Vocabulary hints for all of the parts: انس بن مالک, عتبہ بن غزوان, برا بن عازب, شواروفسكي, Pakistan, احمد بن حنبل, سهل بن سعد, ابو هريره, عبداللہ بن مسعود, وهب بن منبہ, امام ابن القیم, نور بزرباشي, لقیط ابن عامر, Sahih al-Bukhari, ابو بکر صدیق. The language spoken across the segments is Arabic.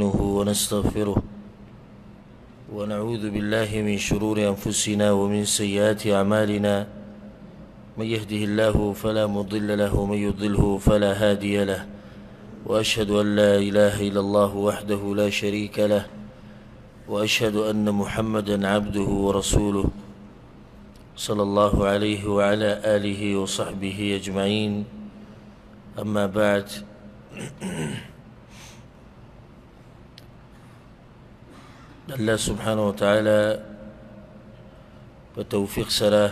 ونستغفره ونعوذ بالله من شرور أنفسنا ومن سيئات أعمالنا، من يهده الله فلا مضل له ومن يضله فلا هادي له، وأشهد أن لا إله إلا الله وحده لا شريك له، وأشهد أن محمدا عبده ورسوله صلى الله عليه وعلى آله وصحبه أجمعين. أما بعد، اللہ سبحانہ وتعالی بتوفیق سرا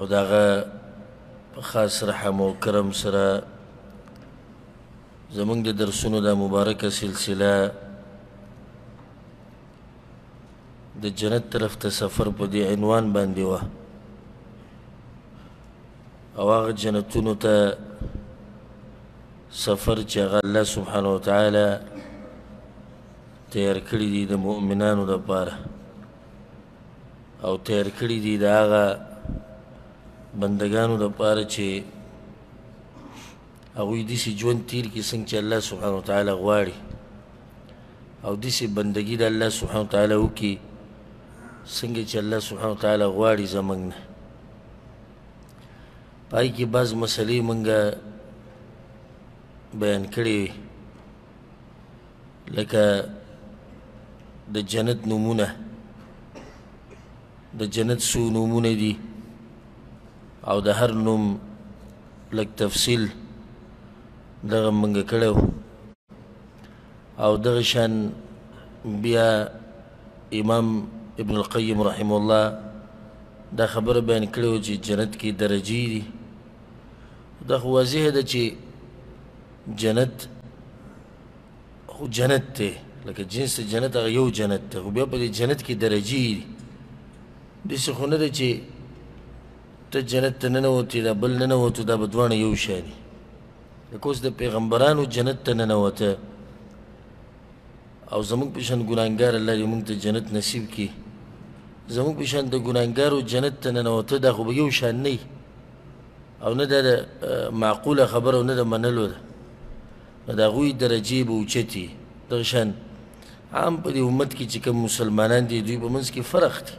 و داغا بخاص رحم و کرم سرا زمانگ دا درسونو دا مبارک سلسلہ دا جنت طرف تا سفر پا دی عنوان باندیوا او آغا جنتونو تا سفر چاگا اللہ سبحانہ وتعالی تیار کری دی دا مؤمنانو دا پارا او تیار کری دی دا آغا بندگانو دا پارا چه اوی دیسی جون تیر کی سنگ چه اللہ سبحانه وتعالی غواری او دیسی بندگی دا اللہ سبحانه وتعالی ہو کی سنگ چه اللہ سبحانه وتعالی غواری زمانگنا پایی که بعض مسئلے منگا بیان کری لکه دا جنت نمونه، دا جنت سو نمونه دی او دا هر نم لک تفصیل دا غم منگا کلو او دا غشان بیا امام ابن القیم رحمه الله دا خبر بین کلو چی جنت کی درجی دی. دا خوازیه دا چی جنت خو جنت تے لکه جنس جنت اگر یو جنت تے خو بیا پا دی جنت کی درجی دی دیسی خونه دا چی تا جنت تا ننواتی دا بل ننواتی دا بدوان یو شانی لکوز دا پیغمبرانو جنت تا ننواتی او زمانگ پیشن گنانگار اللہ دی مونگ تا جنت نصیب کی. زمانگ پیشن دا گنانگارو جنت تا ننواتی دا خو با یو شان نی او ندا دا معقول خبر او ندا منلو دا دا غوی درجی با اوچتی. دا غشان عام پا دی امت کی چکم مسلمانان دی دوی پا منز کی فرق دی،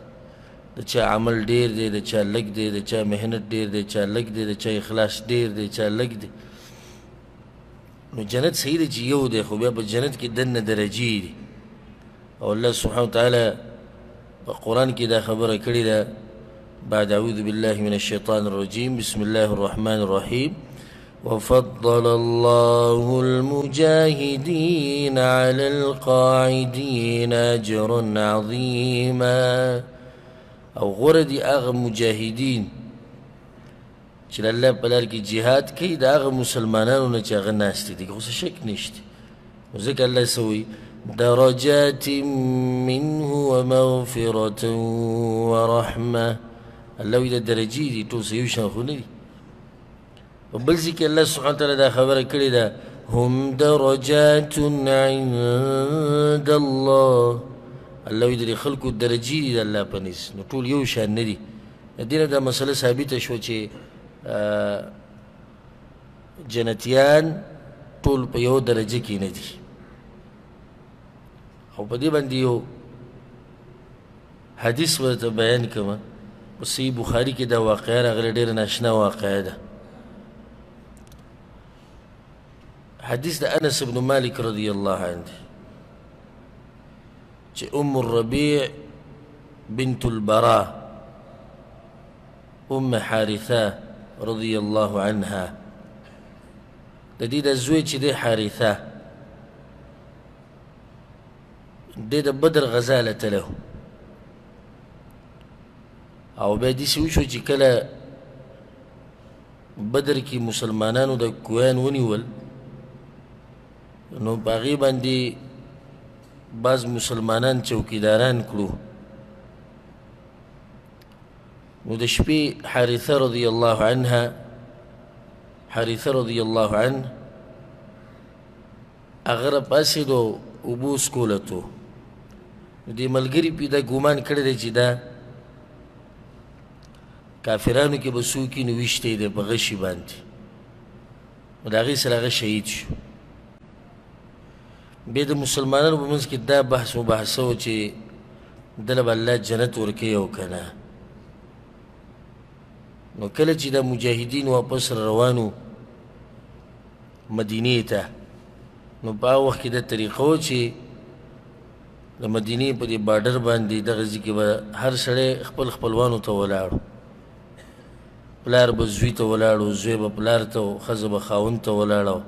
دا چا عمل دیر دی، دا چا لگ دی، دا چا محنت دیر دی، چا لگ دی، دا چا اخلاص دیر دی، چا لگ دی. نو جنت صحیح دی چی یو دی، خو بیا پا جنت کی دن درجی دی. او اللہ سبحانه وتعالی پا قرآن کی دا خبر کردی دا بعد اعوذ باللہ من الشیطان الرجیم بسم اللہ الرحمن الرحیم وَفَضَّلَ اللَّهُ الْمُجَاهِدِينَ عَلَى الْقَاعِدِينَ أَجْرًا عَظِيمًا. او غرد آغا مجاہدین چل اللہ پلار کی جہاد کی دا آغا مسلمانانو نچاغ ناستی دیکھ خوصہ شک نشتی وزک اللہ سوئی درجات منہ ومغفرت ورحمہ. اللہ ویدہ درجی دی تو سیوشن خونے دی وبلزي كي الله سبحانه وتعالى دا خبر كري دا هم درجات عند الله. الله يدري خلق الدرجي دا الله پنیس نطول يوشان ندي ندينا دا مسئلة ثابتة شو چه جنتيان طول پا يو درجة کی ندي او پا دي بندی يو حدیث ورطا بیان کما صحیح بخاری کی دا واقعا را غلی دیر ناشنا واقعا دا حدیث دا انس بن مالک رضی اللہ عنہ چه ام الربیع بنت البراء ام حارثہ رضی اللہ عنہ دا دی دا زوی چه دی حارثہ دی دا بدر غزالت له او بیا دیسی وشو چه کلا بدر کی مسلمانانو دا کویان ونیول نو باغی باندی بعض مسلمانان چوکیداران کرو نو دا شپی حارثہ رضی اللہ عنہ اگر پاسی دو عبوس کولتو نو دی ملگری پی دا گمان کردے چی دا کافرانو کی بسوکی نویشتے دے بغشی باندی نو دا غی سر آغا شہید شو بید مسلمانان رو بمنز که دا بحث و بحثو چه دلب اللہ جنت ورکی او کنا. نو کل چی دا مجاہدین واپس روانو مدینی تا، نو پا وقت دا طریقو چه دا مدینی پا دی بارڈر باندی دا غزی که با هر سڑے خپل خپلوانو تا ولارو، پلار با زوی تا ولارو، زوی با پلار تا و خز با خاون تا ولارو،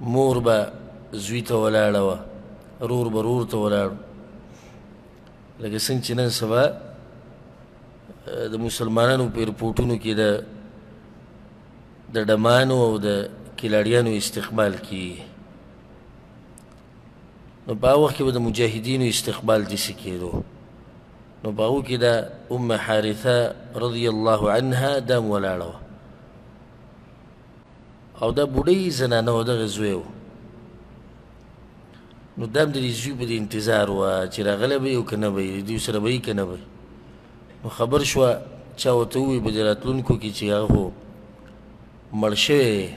مور با زوی تا ولارو، رور با رور تا ولارو. لگه سنگ چنن سبا دا مسلمانانو پا ایرپورٹونو که دا دمانو و دا کلاریانو استقبال کی. نو پا وقت که با دا مجاہدینو استقبال دیسی که دو، نو باو که دا ام حارثہ رضی اللہ عنہ دا مولاڑو او دا بودی زنانو دا غزویو. نو دام دا دیزوی با دی انتظارو چرا غلبی او کنبی دیو سربی کنبی. نو خبر شوا چاوتوی با دراتلونکو که چی آخو مرشوی.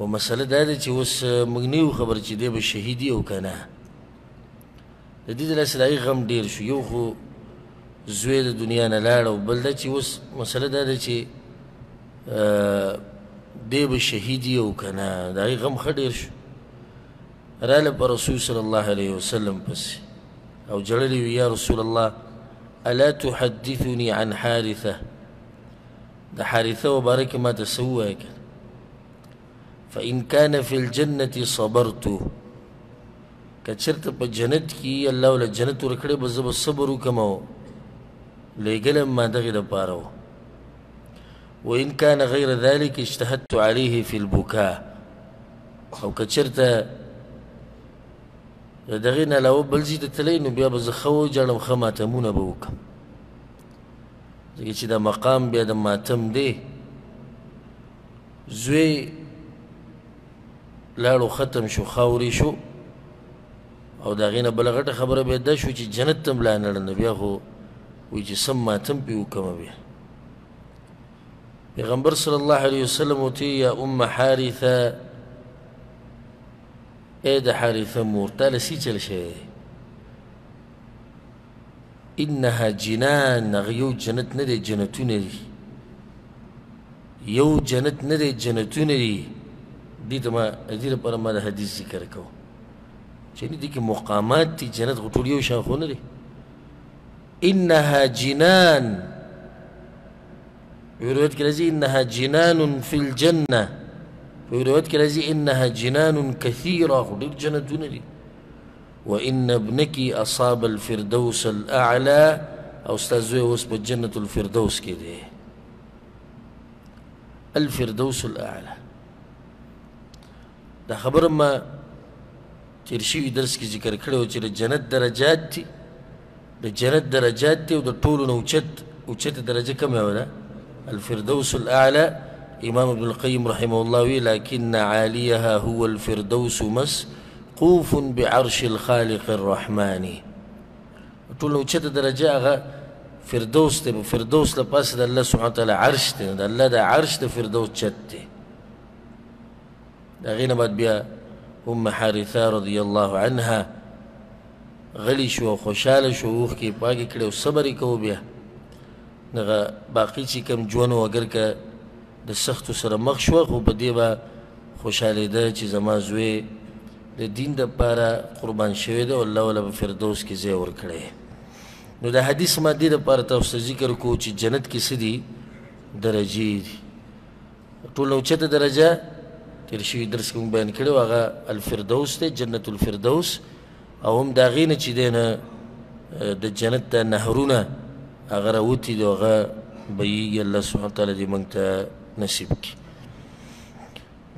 و مسئله داده چی وس مگنیو خبر چی دی با شهیدی او کنه. دید لسل آئی غم دیر شو، یو خو زوی دا دنیا نلارو، بل دا چی وست مسئله دا دا چی دیب شهیدی او کنا، دا آئی غم خد دیر شو. رال پا رسول صلی اللہ علیہ وسلم پس او جللیو یا رسول اللہ الا تحدثنی عن حارثہ، دا حارثہ و بارک ما تسوہ کن، فإن كان في الجنة صبرتو، کچرت پا جنت کی اللہ والا جنت رکھڑے بزب صبرو کماو لیگلم ما دغی دا پاراو. و ان کان غیر ذالک اجتہدتو علیہ فی البکا، او کچرت دغی نالاو بلزی دا تلینو بیا بزخو جانم خماتمون باوکم، دغی چی دا مقام بیا دا ماتم دے. زوی لالو ختم شو، خاوری شو، او دا غینا بلغت خبر بید دا شو چی جنت تم لانرن بیا خو وی چی سم ماتم پیو کم بیا. پیغمبر صلی اللہ علیہ وسلم و تی یا ام حارثہ، اے دا حارثہ مور تالا سی چل شای، انہا جنان، یو جنت ندے جنتو ندی، یو جنت ندے جنتو ندی. دیتا ما دیر پر ما دا حدیث ذکر کو چنی دیکھ مقامات تی جنت غطوریو شاخون ری. انہا جنان، پہ روایت کے لئے انہا جنان فی الجنہ، پہ روایت کے لئے انہا جنان کثیرہ، خودر جنت دون ری. وَإِنَّ ابْنَكِ أَصَابَ الْفِرْدَوْسَ الْأَعْلَى، او استازوے وسب جنت الفردوس کے دے، الفردوس الأعلى. دا خبر ما چرشیوی درس کی ذکر کھڑے ہو چرے جنت درجات تھی، دا جنت درجات تھی، و دا طولن اوچت درجہ کم ہے والا الفردوس الاعلا. امام ابن القیم رحمہ اللہ وی لیکن عالیہا هو الفردوس مسقوف بعرش الخالق الرحمانی، طولن اوچت درجہ آغا فردوس تے، فردوس لپاس دا اللہ سبحانہ وتعالی عرش تے، دا اللہ دا عرش دا فردوس چت تے. دا غینا بعد بیا ام حارثہ رضی اللہ عنہ غلی شو، خوشحال شو، اوخ کی پاکی کڑے و صبری کو بیا. نگا باقی چی کم جوانو اگر که دا سخت و سرمخ شو، خوب دیبا خوشحال دا چی زمازوی دا دین دا پارا قربان شوی دا، واللہ والا بفردوس کی زیور کڑے. نو دا حدیث ما دی دا پارا تاوستا ذکر کو چی جنت کسی دی درجی دی، طول نوچت درجہ ترشوی درس کم بین کرو آغا الفردوس دے، جنت الفردوس. او ہم دا غینا چی دینا دا جنت دا نهرونا آغا راوتی دو آغا بیئی اللہ سبحانہ تعالی دی منگتا نصیب کی.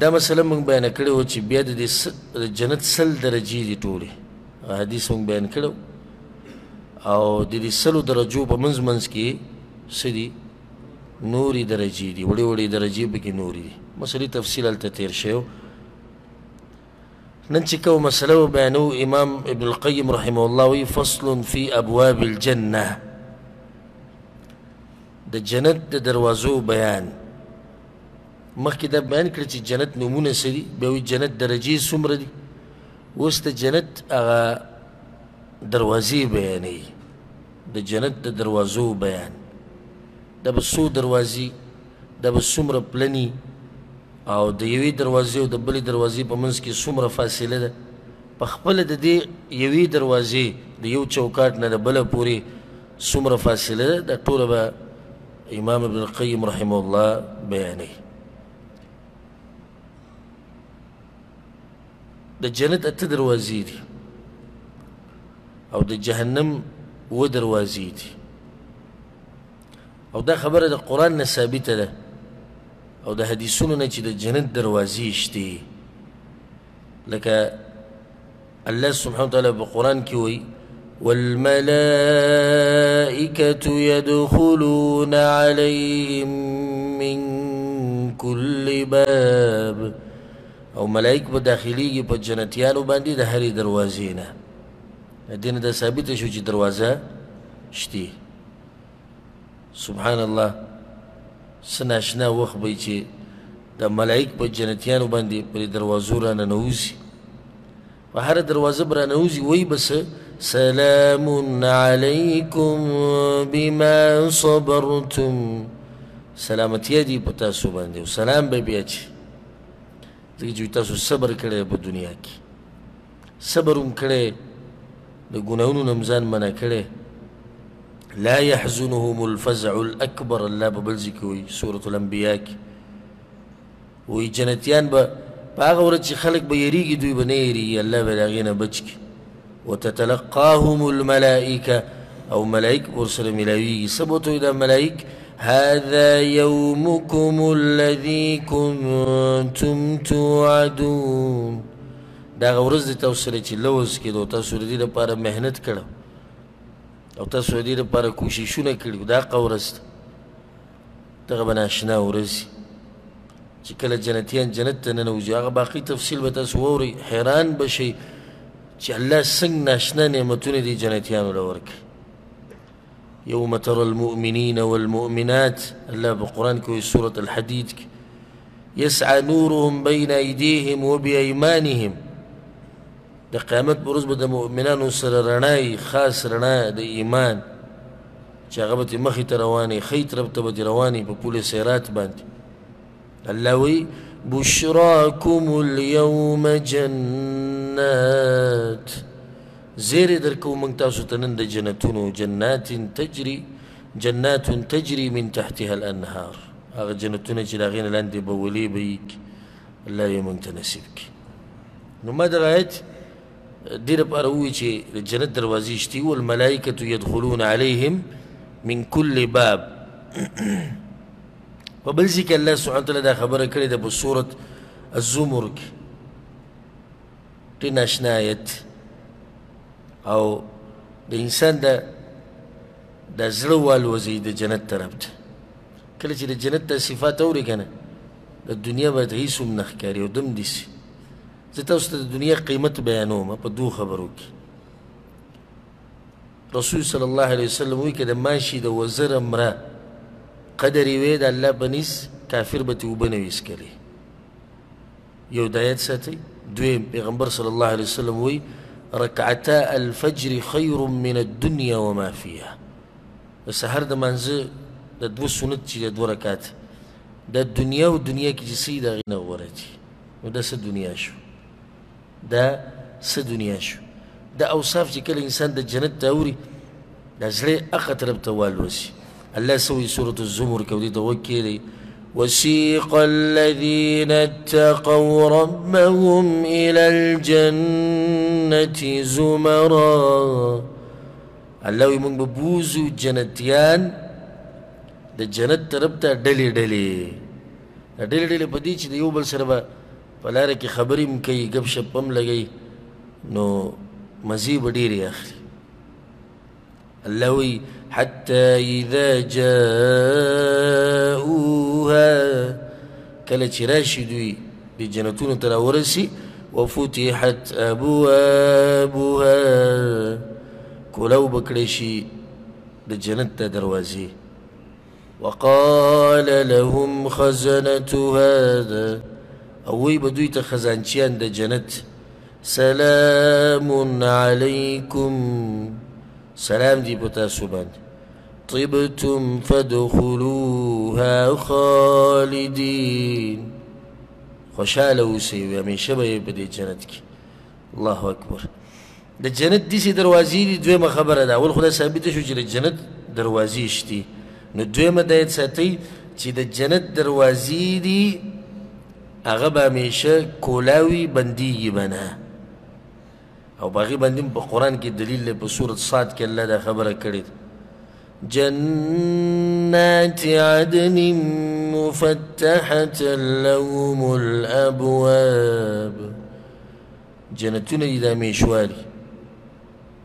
دا مسئلہ منگ بین کرو چی بیاد دا جنت سل درجی دی طولی، حدیث منگ بین کرو. او دی سلو درجو پا منز منز کی سدی نوری درجی دی، وڑی وڑی درجی بکی نوری دی. مسئلی تفصیل علتا تیر شیو ننچکو مسئلہ و بینو. امام ابن القیم رحمہ اللہ وی فصل فی ابواب الجنہ، دا جنت دا دروازو بیان. مخی دا بیان کرد چی جنت نمونه سری بیاوی جنت درجه سمر دی وست جنت آغا دروازی بیانی دا جنت دا دروازو بیان دا بسو دروازی دا بسمر پلنی او دا یوی دروازی و دا بلی دروازی پا منز که سمر فاصله دا پا خپل دا دی یوی دروازی دا یو چوکات نا دا بلا پوری سمر فاصله دا دا طول با امام ابن القیم رحمه الله بیانی. دا جنت اتا دروازی دی او دا جهنم و دروازی دی او دا خبر دا قرآن نثابت دا او دا حدیثونو نا چی دا جنت دروازیش دی لکا اللہ سبحانه وتعالی بقرآن کی وی وَالْمَلَائِكَةُ يَدْخُلُونَ عَلَيْهِمْ مِنْ كُلِّ بَابٍ او ملائک با داخلی گی پا جنتیانو باندی دا هری دروازی نا دین دا ثابت شو چی دروازہ شتی. سبحان اللہ سناشنا وقت بای چی دا ملائک پا جنتیانو باندی پا دروازو را ننوزی پا هر دروازہ برا ننوزی وی بس سلام علیکم بما صبرتم سلامتی دی پتاسو باندی سلام بای بیا چی جو تاسو صبر کرے با دنیا کی صبر کرے دا گناہون نمزان منع کرے لا يحزنهم الفزع الاکبر اللہ ببلزی کوئی سورة الانبیاء کی وی جنتیان با آغا ورد چی خلق با یری کی دوی با نیری اللہ بلاغین بچ کی وتتلقاهم الملائکہ او ملائک برسل ملاوی سبتو دا ملائک هذا يومكم الذي كنتم توعدون دا غورز دي توصيلي چه لوز كده و تاسوري دي دا پارا محنت کرده او تاسوري دي دا پارا کوششونه کرده دا قورز دا دا غبنا اشنا ورزي چه کل جنتیان جنت ننوزي آغا باقی تفصیل بتاسووري حیران بشه چه اللہ سنگ ناشنا نعمتونه دي جنتیانو لورکه يوم ترى المؤمنين والمؤمنات الله بقرآن كوي سورة الحديد يسعى نورهم بين أيديهم وبأيمانهم دا قيامت برزبة دا مؤمنان سر رناي خاص رنا دا إيمان شاقبت مخيط رواني خيط ربطبت رواني بكل سيرات باند الله وي بشراكم اليوم جنات زیر درکو منتاسو تنند جنتونو جنات تجری من تحتها الانهار آغا جنتونو جلاغین الاند بولی بیک اللہ یمنت نصیب کی نماد غایت دیر پار ہوئی چی جنت دروازیشتی والملائکت یدخلون علیہم من کل باب وبلزی که اللہ سبحانه وتعالی دا خبر کرده بصورت الزمر کی تیناشن آیت او دا انسان دا زلوال وزی دا جنت ترابت کل چی دا جنت تا صفات او رکنه دا دنیا باید حیثم نخکاری و دم دیسی زیتا اس تا دنیا قیمت بیانو ما پا دو خبرو کی رسول صلی اللہ علیہ وسلم وی که دا ماشی دا وزر امرا قدری وی دا اللہ بنیس کافر باتی و بنویس کلی یو دایت ساتی دویم پیغمبر صلی اللہ علیہ وسلم وی رکعتا الفجر خیر من الدنیا وما فیها سحر دا منزه دا دو سنت چی دا دو رکعت دا دنیا و دنیا کی جسی دا غینا وردی دا سه دنیا شو دا اوصاف چی کل انسان دا جنت تاوری دا زلی اقت رب توالوسی اللہ سوی سورة الزمر کودی دا وکیلی وَسِيقَ الَّذِينَ اتَّقَوْا رَبَّهُمْ إِلَى الْجَنَّةِ زُمَرًا اللہوی منگ ببوزو جنتیان دا جنت ربطا ڈلی ڈلی ڈلی ڈلی پا دی چی دیو بل سر با پلارا کی خبری مکئی گب شب پم لگئی نو مزیب دیری آخری اللہوی حَتَّى إِذَا جَاءُوهَا كَلَتِ رَاشِدُوِي بِجَنَتُونَ تَرَوْرَسِي وَفُتِحَتْ أَبُوَابُهَا كُلَوْ بَكْرَشِي دَجَنَتَ دَرْوَازِي وقال لهم خزنة هذا أوي بدويت خزانشيان دا جنت سلام عليكم سلام دي بتاسوبان طبتم فادخلوها خالدين خوشالو سيوي من شبه بدي جنتك الله أكبر دا جنت دي سي دروازي دي دوما خبر دا أول خدا سابتش وجل الجنت دروازي شتي نو دوما دا يتساتي تي دا جنت دروازي دي أغبا ميشا كولاوي بندي بنا أو باقي بندين بقرآن كي دليل بسورة صاد كالله دا خبر كريت جنات عدن مفتحة لهم الأبواب جنتون إذا ميشوالي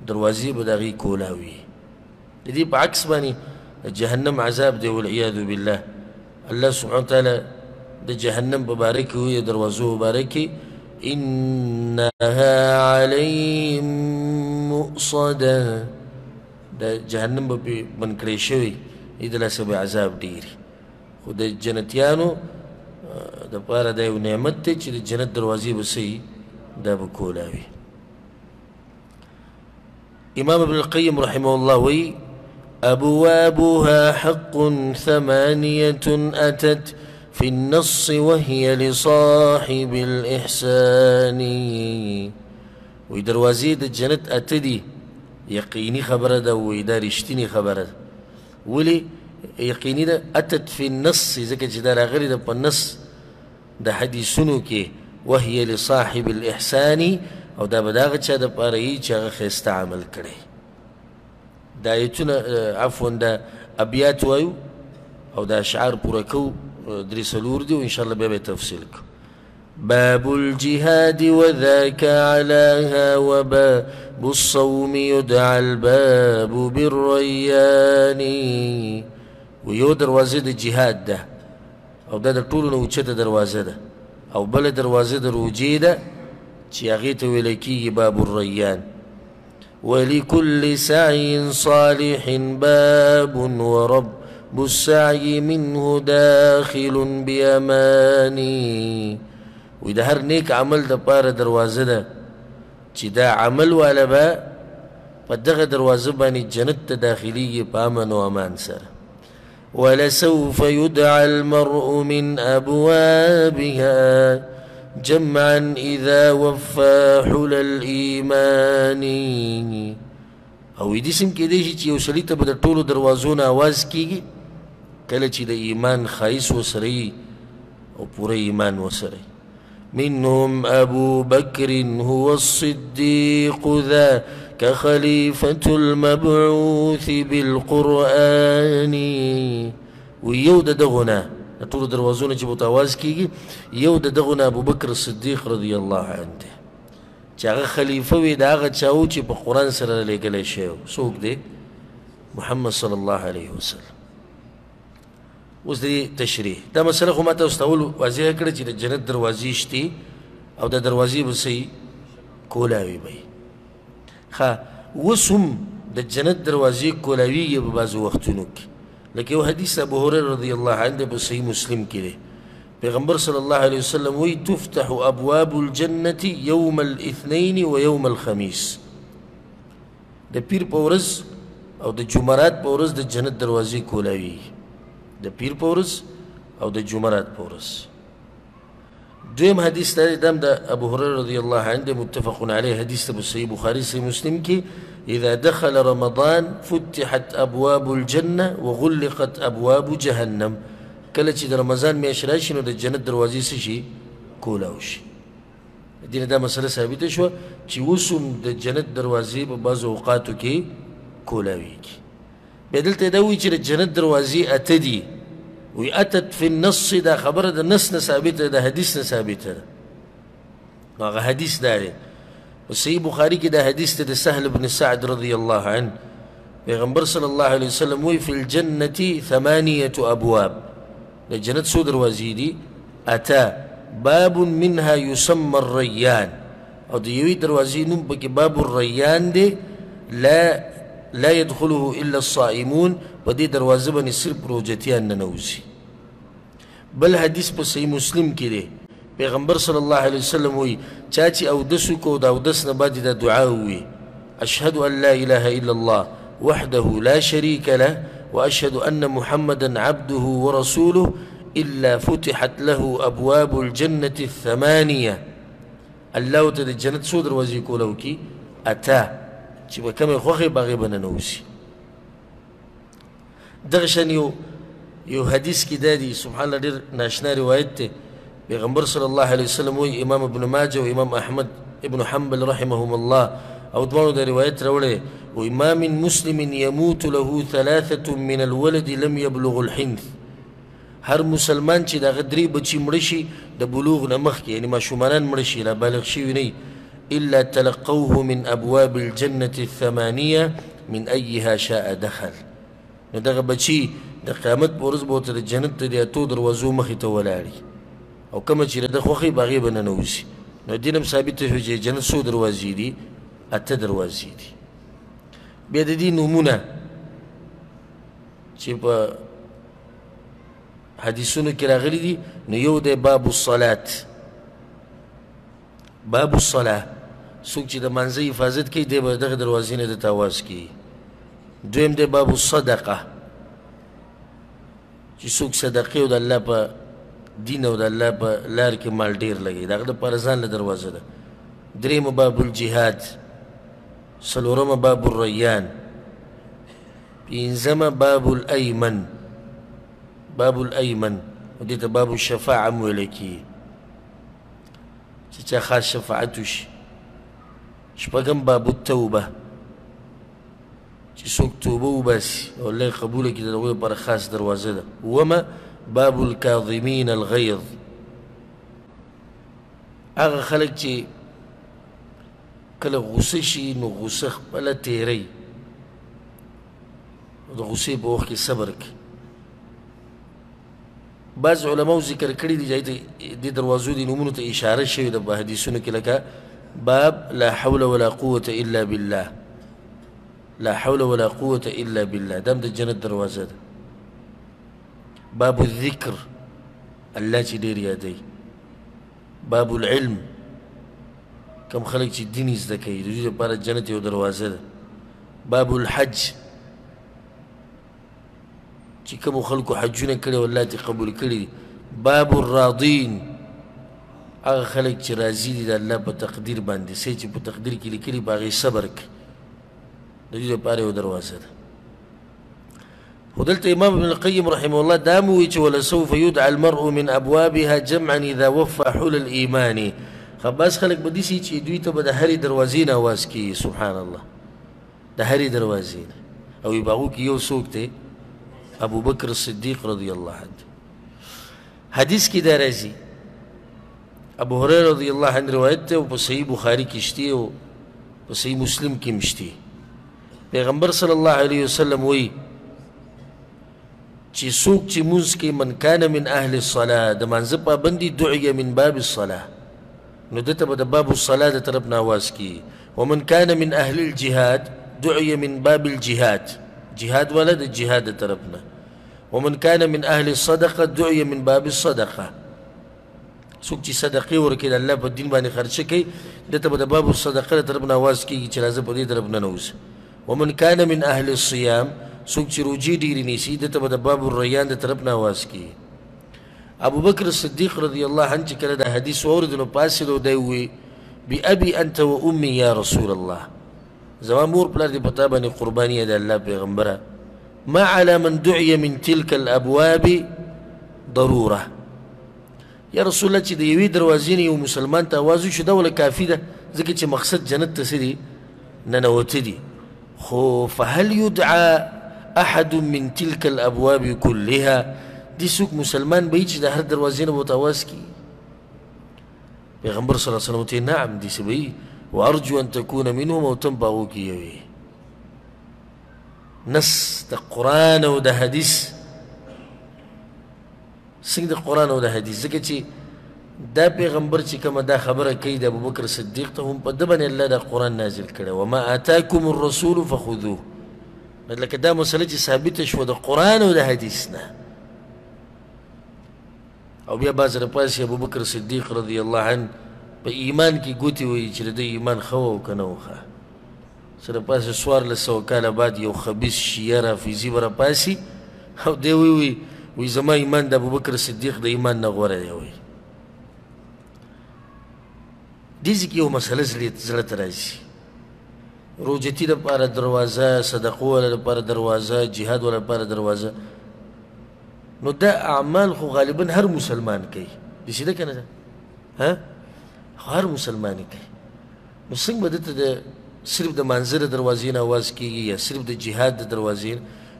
دروازي بداغي كولاوي لدي بعكس باني جهنم عذاب دي والعياذ بالله الله سبحانه وتعالى ده جهنم بباركه وهي دروازه بباركه إنها عليهم مؤصدة ده جهنم بمن كريشوي إذا لا سبع عذاب ديري خود الجنتيانو ده بارا ده ونعمته ده جنت دروازي بسي ده بكولاوي إمام ابن القيم رحمه الله وي أبوابها حق ثمانية أتت في النص وهي لصاحب الإحسان ويدروازي ده جنت أتدي يقيني خبر ده ويدارشتيني خبر ده ولي يقيني ده أتت في النص إذا كنت دارا غير ده بالنص ده حديثنو كي وهي لصاحب الإحسان او دا بداغت شا دا بارایی چاگه خیستا عمل کرده دا ایتون عفوان دا ابیات وایو او دا اشعار پورکو دریسلور دیو انشاءاللہ بے تفصیل کو باب الجهاد وذاك علاها وباب الصوم يدعى الباب بالريان ویو دروازه دا جهاد دا او دا دا طول نوچه دا دروازه دا او بل دروازه دا روجه دا شياغيت ولكي باب الريان ولكل سعي صالح باب ورب السعي منه داخل بأماني وإذا هرنيك عمل دا بار دروازة دا شدا عمل ولا با فدغ دروازة باني جنت داخلية بأمان وأمان سر ولسوف يدعى المرء من أبوابها جمعا إذا وفى حل الإيمان أو يدسم كدهش چه وصليت بدا طول دروازون آواز كيگه كلا چه دا إيمان خائص وصره أو پورا إيمان وصره منهم أبو بكر هو الصديق ذا كخليفة المبعوث بالقرآن ويود دغنا طول دروازونه چې بوت اواز کیږي یو د دغه ابو بکر صدیق رضی الله عنه چې هغه خلیفه وي دا هغه چا و چې په قرآن سره لیکلی شی و څوک دی محمد صلی الله علیه وسلم اوس د دې تشریح دا مسله خو ما تاسو ته واضح کړه چې د جنت دروازې شتي او دا دروازې به څه کولاوي به یې ښه اوس هم د جنت دروازې کولاویږي په بعضو وختونو کې لکه یو حدیث ابو هريره رضی الله عنه په صحیح مسلم کې دی پیغمبر صلی الله علیه وسلم وی تفتح ابواب الجنه یوم الاثنین و یوم الخمیس د پیر په ورځ او د جمعرات په ورځ د جنت دروازې کولاوي د پیر په ورځ او د جمعرات په ورځ دویم حدیث دی دم د ابو هريره رضی الله عنه متفق علیه حدیث په صحیح بخاری صحیح مسلم کې إذا دخل رمضان فتحت أبواب الجنة وغلقت أبواب جهنم كالتي در رمضان ميشراشن ودى الجنة دروازي سشي كولاوشي دينا دا مسألة ثابتة شوى چي وسم دا الجنة دروازي ببعض اوقاتو كي كولاوي كي بدلت داوي چي دا الجنة دروازي أتدي وأتت في النص دا خبر دا نصنا ثابتة دا حديثنا ثابتة دا حديث داري صحیح بخاری کی دا حدیث دا سهل بن سعد رضی اللہ عنہ پیغمبر صلی اللہ علیہ وسلم وی فی الجنة ثمانیت ابواب دا جنت سو دروازی دی اتا باب منها یسمى الریان او دا یوی دروازی نم پاکی باب الریان دی لا لا يدخله إلا الصائمون، بدي دروازه بني صرف روجتيان ننوزي. بل حدیث پا صحیح مسلم کی دے، پیغمبر صلی اللہ علیہ وسلم ہوئی چاچی اودسو کو دا اودس نبادی دا دعا ہوئی اشہد ان لا الہ الا اللہ وحده لا شریک لہ واشہد ان محمدا عبده ورسولہ الا فتحت له ابواب الجنة الثمانیہ. اللہ تا دا جنت سو دروازی کو لو کی اتا چی با کمی خوخی باغی بننوسی. درشنیو یو حدیث کی دادی سبحان اللہ دیر ناشنا روایت تے، پیغمبر صلی اللہ علیہ وسلم وی امام ابن ماجہ و امام احمد ابن حنبل رحمہم اللہ او دوانو دا روایت روڑے و ما من مسلم یموت له ثلاثة من الولد لم يبلغ الحنث. ہر مسلمان چی دا غدری بچی مرشی دا بلوغ نمخ کی، یعنی ما شمانان مرشی لا بالغ شیوی نی، الا تلقوه من ابواب الجنة الثمانیہ من ایها شاء دخل. دا بچی دا قیامت پورز بوتا دا جنت دا دیاتو دروازو مخی تولاری او کما چی دا خوخی باغی بنانوزی. نو دینم ثابت تفجی جنت سو دروازی دی اتا دروازی دی. بیاد دی نمونه چی پا حدیثونو کراغلی دی، نو یو دا باب الصلاة. باب الصلاة سوک چی دا منزه حفاظت که دی با دا دروازی نا دا تاواز که. دویم دا باب الصدقه چی سوک صدقی و دا اللہ پا دین و دا اللہ پا لار کے مال دیر لگی دا اگر دا پارزان لدروازہ دا. دریم باب الجہاد، سلورم باب الریان، پینزم باب الایمن. باب الایمن دیتا باب الشفاعہ مولکی چچا خاص شفاعتوش. شپگم باب التوبہ چی سوک توبه و باسی اللہ قبوله که در غوی پر خاص دروازه ده. وما باب الكاظمین الغیظ، آغا خلق چی کل غصه شی نو غصه خپل تیری در غصه پا وقت صبر که. بعض علماء ذکر کردی دی جایی دی دروازه دی نمونو تا اشاره شویده با حدیثونو که لکا باب لا حول ولا قوة الا بالله. لا حول ولا قوة إلا بالله دام دا جنت دروازة دا. باب الذكر الله چی دیر یادی. باب العلم کم خلق چی دینی زده کئی دو جد پارا جنت یو دروازة دا. باب الحج چی کم خلقو حجون کلی والله تی قبول کلی. باب الراضین آغا خلق چی راضی دی دا اللہ پا تقدیر باندی سی چی پا تقدیر کلی کلی باغی صبر کلی دجوز پاره و دروازه ده. خودلت امام ابن القیم رحمه الله داموی چه ولسوف یدعى المرء من ابوابها جمعا اذا وفا حول الایمانی. خب باز خلق بدیسی چه دوی تا با ده هری دروازین آواز کی سبحان الله ده هری دروازین اوی باقو که یو سوکته ابو بکر صدیق رضی اللہ عنہ. حدیث کی دار ازی ابو هريره رضی اللہ عنہ روایت ته و پا صحیح بخاری کشتی و پا صحیح مسلم کی مشتی. پیغمبر صلی اللہ علیہ وسلم وی چی سوک چی منز کی من کان من اہل الصلاة دمانزب پابندی دعی من باب الصلاة نو دتا با باب الصلاة دا طرف ناواز کی. ومن کان من اہل الجہاد دعی من باب الجہاد، جہاد والا دا جہاد دا طرف نا. ومن کان من اہل الصدقہ دعی من باب الصدقہ سوک چی صدقی ورکی دا اللہ پا دین بانی خرچ کی دتا با باب الصدقہ دا طرف ناواز کی چلازب پا دی طرف ننوز. ومن كان من أهل الصيام سوچ روجي ديري نيسي دتا بدا باب الريان دتا ربنا واسكي. ابو بكر الصديق رضي الله عنه كلا دا حديث وورد نو پاسل و داوي بأبي أنت وأمي يا رسول الله زمان مور پلار دي بطاباني قربانية دا الله بغمبرا ما على من دعي من تلك الأبواب ضرورة. يا رسول الله چه دا يوي دروازيني ومسلمان تاوازو شو دا ولا كافي دا ذكي چه مقصد جنت تسدي ننوتدي خو فهل يدعى احد من تلك الابواب كلها. دي سوق مسلمان بيجي ده هر دروازين بوتواسكي. پیغمبر صلى الله عليه وسلم نعم دي سبي وارجو ان تكون منهم او تنبغوك يوي. نص ده قرآن وده حديث سنگ ده قرآن وده حديث زكا چه دا پیغمبر چی کما دا خبر کئی دا ابو بکر صدیق تا هم پا دبن اللہ دا قرآن نازل کرده وما آتاکم الرسول فخذوه لکه دا مسئله چی ثابت شو دا قرآن و دا حدیث نه. او بیا باز رپاسی ابو بکر صدیق رضی اللہ عنہ پا ایمان کی گوتی ہوئی چی دا ایمان خواو کنو خوا سر پاسی سوار لسو کال بعد یو خبیث شیعه رافیزی برا پاسی او دی وی زما ایمان دا ابو بکر صدیق دا ایمان نغوره دی وی دیزی که یو مسئله زلط رازی روجتی دا پار دروازه صدقو والا دا پار دروازه جهاد والا پار دروازه نو دا اعمال خو غالبا هر مسلمان کئی دیسی دا کنه دا هر مسلمانی کئی نو سنگ با دتا دا صرف دا منظر دروازین آواز کیگی یا صرف دا جهاد دروازین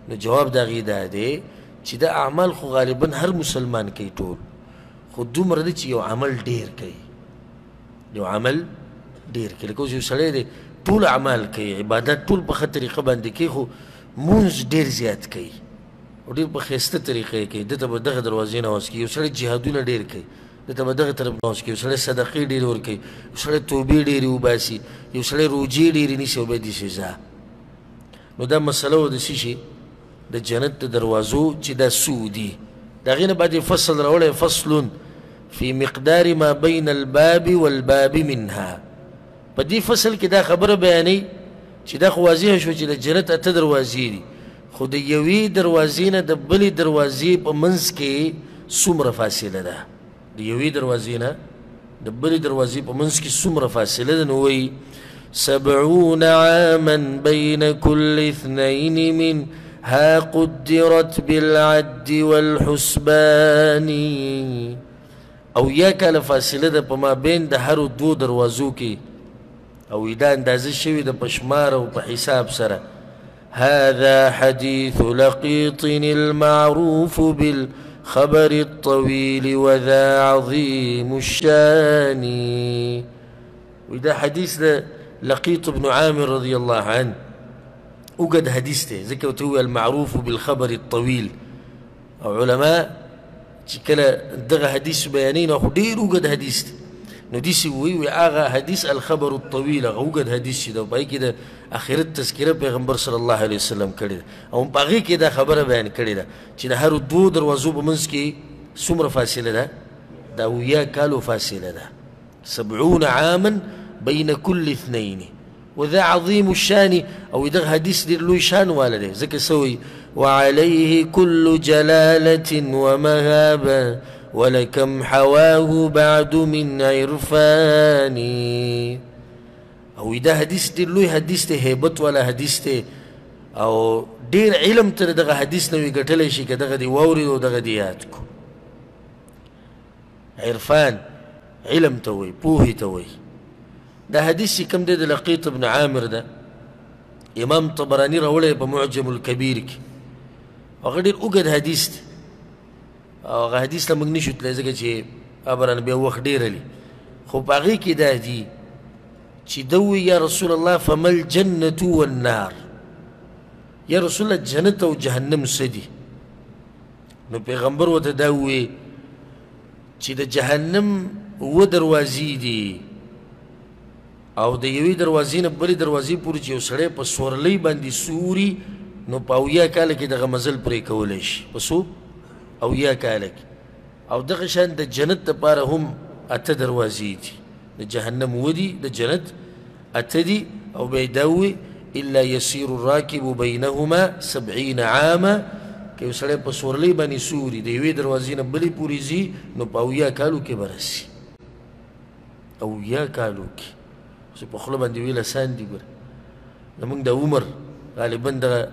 نو جواب دا غیده ده چی دا اعمال خو غالبا هر مسلمان کئی طول خود دو مرده چی یو عمل دیر کئی یو عمل دیر کئی لکوز یو سلی ده طول عمال کئی عبادت طول بخط طریقه بانده کئی خو مونز دیر زیاد کئی و دیر بخیسته طریقه کئی دتا با دغ دروازین آواز کئی یو سلی جهادون دیر کئی دتا با دغه طرف ناس کی وسله صدقه ډیر ور کوي وسله توبه ډیر وباسي وسله روجي ډیر نشي وبدي شي ځا نو دا مسله و د شي د جنت دروازو چې د سعودي دغه نه بعد فصل راول فصل في مقدار ما بين الباب والباب منها په دې فصل کې دا خبره بیانې چې دا خوازیه شو چې د جنت ته دروازې دي خو د یوې دروازې نه د بلې دروازې په منځ کې څومره فاصله ده دیوی دروازی نا دبلی دروازی پا منس کی سمر فاصلہ دنوی 70 عاما بین کل اثنین من ها قدرت بالعد والحسبانی او یا کال فاصلہ دا پا ما بین دا هر دو دروازو کی او دا اندازه شوی دا پشمار و پا حساب سر هذا حدیث لقیطن المعروف بال خبر الطويل وذا عظيم الشاني وده حديث لقيط بن عامر رضي الله عنه وقد حديثته ذكرته المعروف بالخبر الطويل او علماء كلا دغ حديث بيانين وخدير وقد حديثته نديسي ويعاغا حديث الخبر الطويل وقد حديث ده وباقي كده اخر التذکره پیغمبر صلی اللہ علیہ وسلم کرده او باقی که دا خبر بیان کرده چی دا هر دو دروازو بمنز که سمر فاصله ده دا ویا کالو فاصله ده 70 عاما بین کل اثنین و ذا عظیم الشانی او دا حدیث دیر لوی شان والده ذکر سوی وعلیه کل جلالت و مهابا ولکم حواه بعد من عرفانی او دا حدیث دیر لوی حدیث تے حیبت والا حدیث تے او دیر علم تر دغا حدیث نوی گٹلے شی که دغا دی ووری و دغا دی یاد کو عرفان علم تاوی پوہی تاوی دا حدیث کم دے دا لقیط ابن عامر دا امام طبرانی رولے پا معجم الكبیر کی وغا دیر اگد حدیث تے وغا حدیث لمگنی شد لے زکا چی ابران بیا وقت دیر لی خوب آغی کی دا دی چی دوی یا رسول اللہ فمل جنت والنار یا رسول اللہ جنت و جہنم سدی نو پیغمبر و تداوی چی دا جہنم و دروازی دی او دا یوی دروازی نبالی دروازی پوری چی اسرے پا سورلی باندی سوری نو پا اویا کالکی دا غمزل پری کولیش پسو اویا کالک او دا غشان دا جنت دا پارا هم اتا دروازی دی جهنم ودي دا جنت اتدي او بيداوي الا يسير الراكب بينهما 70 عاما كي وسلم بصور لي بني سوري ديوي دروازين بلي بوريزي نو باويا كالو كي برسي او يا كالو كي سب خلو بندي ويلا ساندي بر لمن دا عمر غالبا دا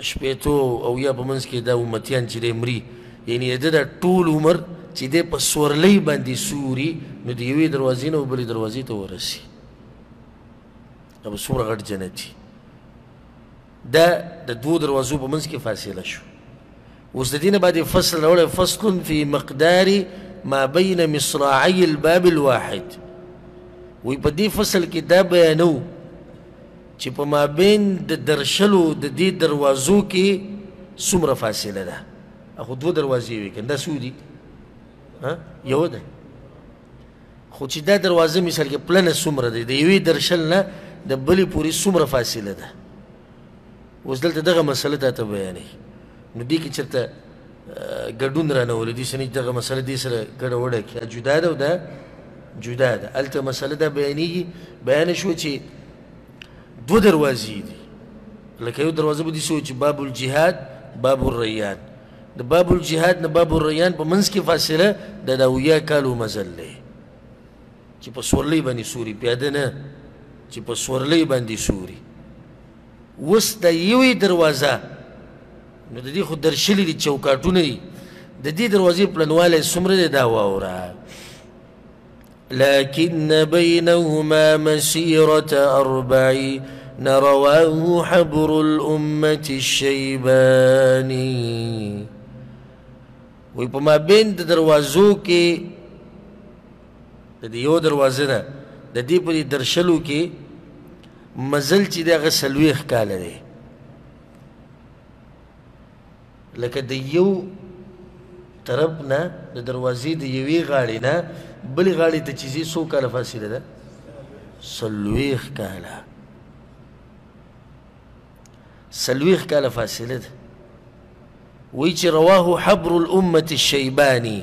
شبيتو او يا بمنسكي دا ومتيان جري مري يعني دا طول عمر چی دے پا سورلی باندی سوری نو دیوی دروازی نو بلی دروازی تو ورسی اب سور غٹ جنتی دا دا دو دروازو پا منز کی فاصلہ شو وزدین بعد فصل رولا فصل فی مقداری ما بین مصراعی الباب الواحد وی پا دی فصل کی دا بیانو چی پا ما بین دا درشلو دا دی دروازو کی سمر فاصلہ دا اخو دو دروازی ویکن دا سوری یو ده خود چی ده دروازه مثال که پلن سمره ده ده یوی درشل نه ده بلی پوری سمره فاصله ده وزدلت دغه مسله ته بیانې نو دې کې چرته ګډون رانه ولې دې شنه دغه مسله دې سره ګډه وړه کې جدا ده او دا جدا ده الته مسله ده بیانېږي بیان شو چې دو دروازې دي لکه یو دروازه به دې شو چې باب الجهاد باب الريان د باب الجهاد نه باب الريان په منځ کې فاصله د 90 کالو مزل دی چې په سورلۍ باندې سوري پیاده نه چې په سورلۍ باندې سوري اوس د یوې دروازه نو د دې خو درشلي دي چوکاټونه دي د دې دروازې پلنوالی څومره دی دا واوره لكن بينهما مسيرة 40 رواه حبر الأمة الشيباني وی په مابین د دروازو کې د یو دروازه نه د دې په درشلو کې مزل چې دی هغه 40 کاله دی لکه د یو طرف نه د دروازې د یوې غاړې نه بلې غاړې ته چې ځي څو کاله فاصله ده 40 کاله 40 کاله فاصله ده وی چې رواه حبر الامة الشیبانی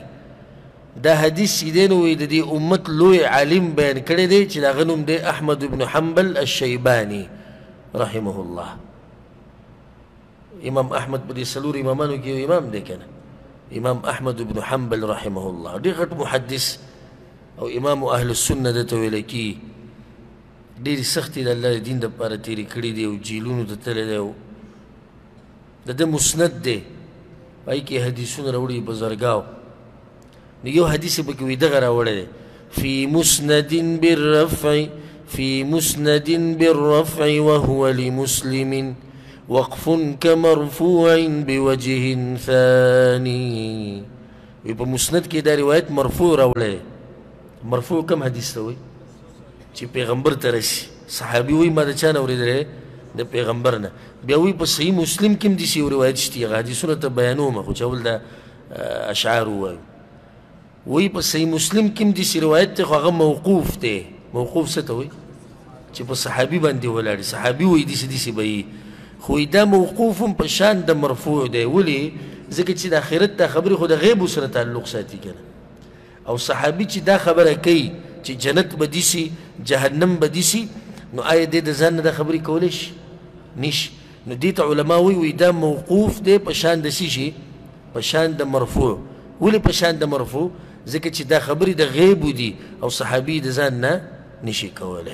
دا حدیث چې دی نو وی د دې امت لوی عالم بیان کړی دی چې د هغه نوم دی احمد بن حنبل الشیبانی رحمه الله امام احمد په دې څلورو امامانو کې یو امام دی کنه امام احمد بن حنبل رحمه الله ډېر غټ محدث او امام اهل السنه ده ته ویل کېږي ډېرې سختې د الله د دین دپاره تېرې کړي دي او جیلونو ته تللی دی او د ده مسند دی پای کې حدیثونه راوړي بزرګاو نو یو حدیث یې پکې وي دغه راوړی دی فی مسند بالرفع فی مسند بالرفع وهو لمسلم وقف کمرفوع بوجه ثانی وی په مسند کې دا روایت مرفوع راوړی مرفوع کم حدیث ته وایي چې پیغمبر ته رسي صحابي وایي ما د چا نه اورېدلی د پیغمبر نه بیا وی په صحیح مسلم کې هم داسې یو روایت شته هغه حدیثونه ته بیانومه خو چې اول د اشعار ووایو وی په صحیح مسلم کې هم داسې روایت دی خو هغه موقوف دی موقوف څه ته وایي چې په صحابي باندې ولاړ وي صحابي وایي داسې داسې به یي خو دا موقوف هم په شان د مرفوع دی ولې ځکه چې د آخرت دا خبرې خو د غیبو سره تعلق ساتي کنه او صحابي چې دا خبره کوي چې جنت به داسې جهنم به داسې نو آیا دی د ځان نه دا خبرې کولی شي نش نو دیت علماوی وی دا موقوف دی پشان د سیشی پشان د مرفوع ولی پشان د مرفوع ځکه چې دا خبرې د غیبو دي او صحابي د ځان نه نشي کولی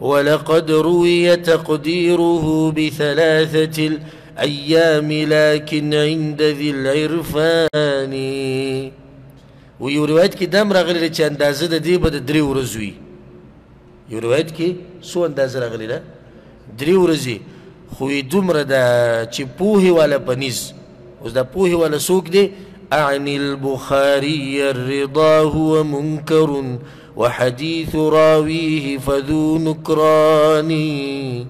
ولقد روي تقديره بثلاثة الأيام لكن عند ذي العرفان وی یو روایت کې دام راغلی دی چې اندازه د دې به د 3 ورځو وي یو روایت کې څو اندازه راغلی ده 3 ورځې خو یې دومره ده چې پوهې والا په نیز اوس دا پوهې والا څوک دی اعني البخاري الرضا هو منکر وحدیث راویه فذو نکرانی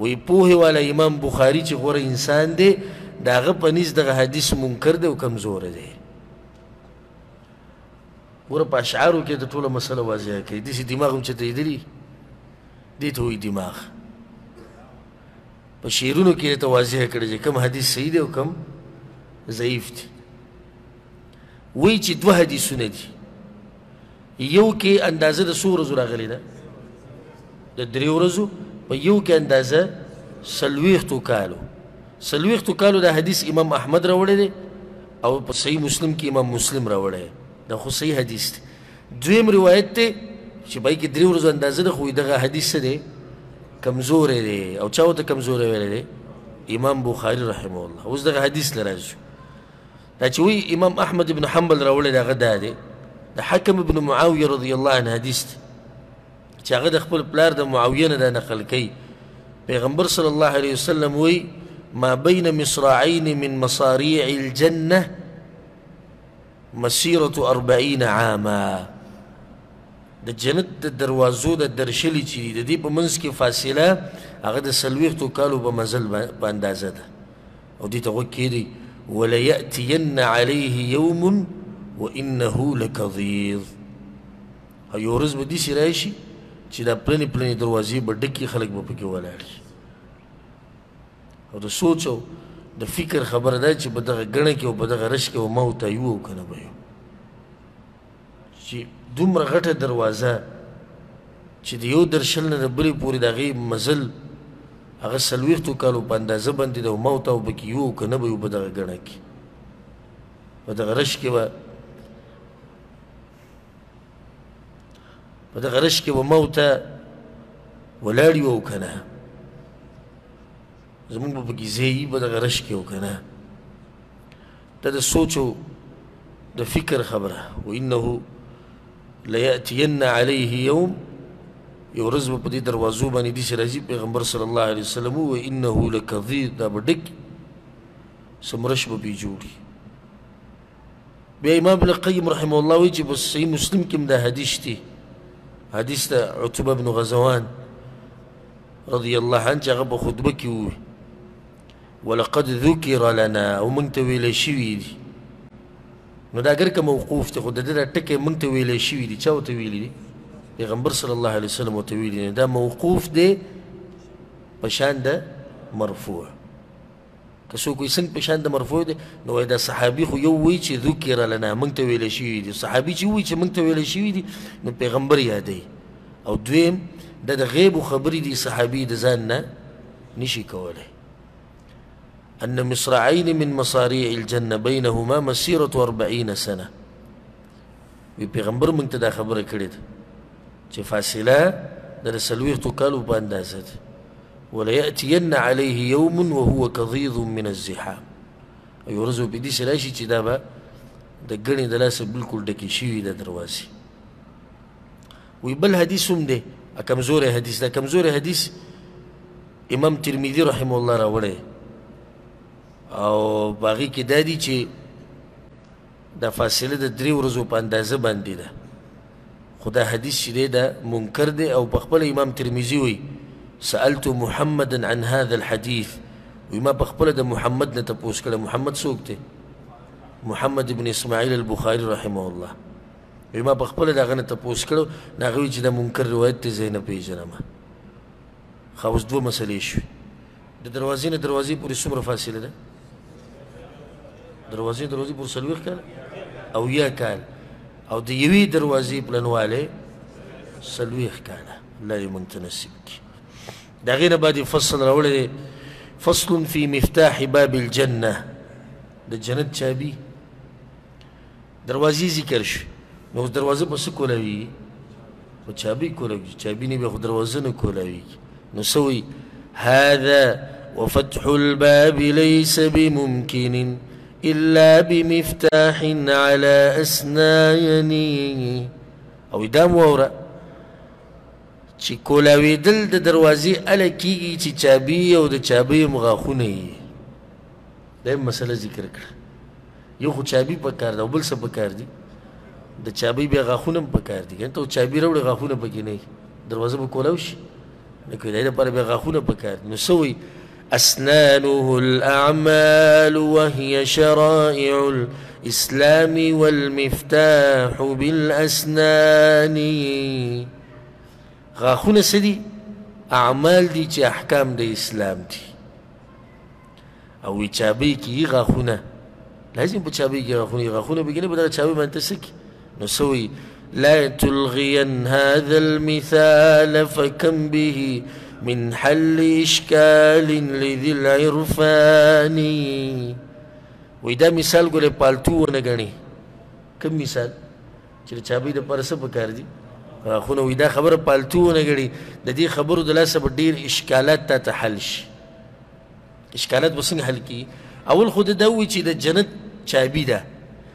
وی پوهې والا امام بخاري چې غوره انسان دی د هغه په نیز دغه حدیث منکر دی او کمزوره دی ګوره په اشعارو کې د ټوله مسله واضحه کوي داسې دماغ هم چې تېدلي دې ته وایي دماغ په شعرونو کې یې ته واضحه کړې چې کوم حدیث صحیح دی او کوم ضعیف دی وایي چې 2 حدیثونه دي یو کې اندازه د څو ورځو راغلې ده د 3 ورځو په یو کې اندازه 40 کالو 40 کالو دا حدیث امام احمد راوړی دی او په صحیح مسلم کې امام مسلم راوړی دی دا خو صحیح حدیث دی 2م روایت دی چې په کې 3 ورځو اندازه ده خو دغه حدیث څه دی کمزوری دی او چا ورته کمزوری ویلی دی امام بخاري رحمه الله اوس دغه حدیث له راځو دا چې وایي امام احمد بن حنبل راوړی دی هغه دا دی د حکم بن معاویه رضی الله عنه حدیث دی چې هغه د خپل پلار د معاویه نه دا نقل کوي پیغمبر صلی الله علیه وسلم وایي ما بین مصراعین من مصاریع الجنه مسیرة 40 عاما د جنت د دروازو د درشلي چې دي د دې په منځ کې فاصله هغه د 40 کالو په مزل په اندازه ده او دې ته غوږ کېږدي وليأتين عليه يوم وإنه لكظيظ یو ورځ به داسې راشي چی دا پلنی پلنی دروازی با ڈکی خلق با پکی والاری او دا سوچو دا فکر خبر دا چی با دا گرنکی و با دا رشکی و ماو تایوو کنا بایو چی دوم را غط دروازا چی دا یو درشل نا دا بلی پوری دا غی مزل اگر سلویختو کالو پاندازه بندی دا و ماو تاو بکی یو کنا بایو با دا گرنکی با دا رشکی و و دا غرش که و موتا ولاری و اوکنه زمان با بگیزهی با دا غرش که اوکنه دا دا سوچ و دا فکر خبره و اینهو لیأتین علیه یوم یو رز با دی دروازو بانی دیس رازی پیغمبر صلی اللہ علیہ وسلم و اینهو لکذیر دا بردک سمرش با بیجوری بیا امام القیم رحمه اللہ ویچی بس صحیح مسلم کم دا حدیث تی حدیث تا عتبہ بن غزوان رضی اللہ عنہ چاگا با خطبہ کیوئے وَلَقَدْ ذُكِرَ لَنَا او منتویلے شوئی دی نو دا اگر که موقوف تی خود دا تکے منتویلے شوئی دی چاو تویلی دی پیغمبر صلی اللہ علیہ وسلم تویلی دی دا موقوف دی پشان دا مرفوع کسو کوئی سنگ پشان دا مرفوع دی نو دا صحابی خو یووی چی ذکر لنا منتویل شوی دی صحابی چی ووی چی منتویل شوی دی نو پیغمبر یادی او دویم دا دا غیب و خبری دی صحابی دا زان نا نشی کولی ان مصرعین من مصارع الجنة بینهما مسیرت و 40 سنة وی پیغمبر منت دا خبر کرد چی فاصلہ دا سلویختو کالو پا اندازه دی وَلَيَأْتِيَنَّ عَلَيْهِ يَوْمٌ وَهُوَ كَظِيظٌ مِّنَ الزِّحَامِ ایو رضو پی دیس راشی چی دا با دا گرنی دلاس بلکل دکی شیوی دا دروازی وی بل حدیث هم دے اکمزور حدیث دا کمزور حدیث امام ترمیدی رحمه اللہ را وڑے او باقی که دا دی چی دا فاصله دا 3 ورځو پا اندازه باندی دا خدا حدیث چی دے دا منکر دے او بخبل امام ترمیزی ہوئی سألت محمدًا عن هذا الحديث وما بخبر ده محمد نتبوس كلا محمد سوقته محمد بن اسماعيل البخاري رحمه الله وما بخبر ده غن تبوس كلا نغوي جدا منكر روايات زينب بيجنما خاوس دو مسألة شو دروازين دروازي بوري سمر فاصلة ده دروازين دروازي بوري سلوخ كلا أو يا كلا أو ديوي دروازي بلنواله سلوخ كلا لا يمكن تنسيبك دا غیر بعد فصل راوڑے دے فصل فی مفتاح باب الجنہ دا جنت چابی دروازی ذکر شو نو دروازہ پس کولاوی و چابی کولاوی چابی نبی خود دروازہ نکولاوی نو سوی هذا وفتح الباب ليس بممكن الا بمفتاح على اسنانی او دام وورا چی کولاوی دل دا دروازی علا کی گی چی چابی او دا چابی مغاخونی دا این مسئلہ ذکر کرد یو خود چابی پکار دا و بل سا پکار دی دا چابی بیا غاخونم پکار دی یعنی تو چابی روڑی غاخونم پکی نی دروازی با کولاوش نکوی دا این پارا بیا غاخونم پکار دی نسوی اسنانه الاعمال وهي شرائع الاسلام والمفتاح بالاسنانی غاخون سدی اعمال دی چی احکام دی اسلام دی اوی چابی کی یہ غاخونه لازم پا چابی کی غاخونه غاخونه بگینے پا دا چابی مانتا سکی نو سوی لا تلغین هذا المثال فکم به من حل اشکال لذی العرفانی وی دا مثال گولے پالتو ونگانی کم مثال چلی چابی دا پارسا پکار دی خونوی دا خبر پالتو نگری دا دی خبر دلاسا با دیر اشکالات تا حل شی اشکالات بسنگ حل کی اول خود داوی چی دا جنت چابی دا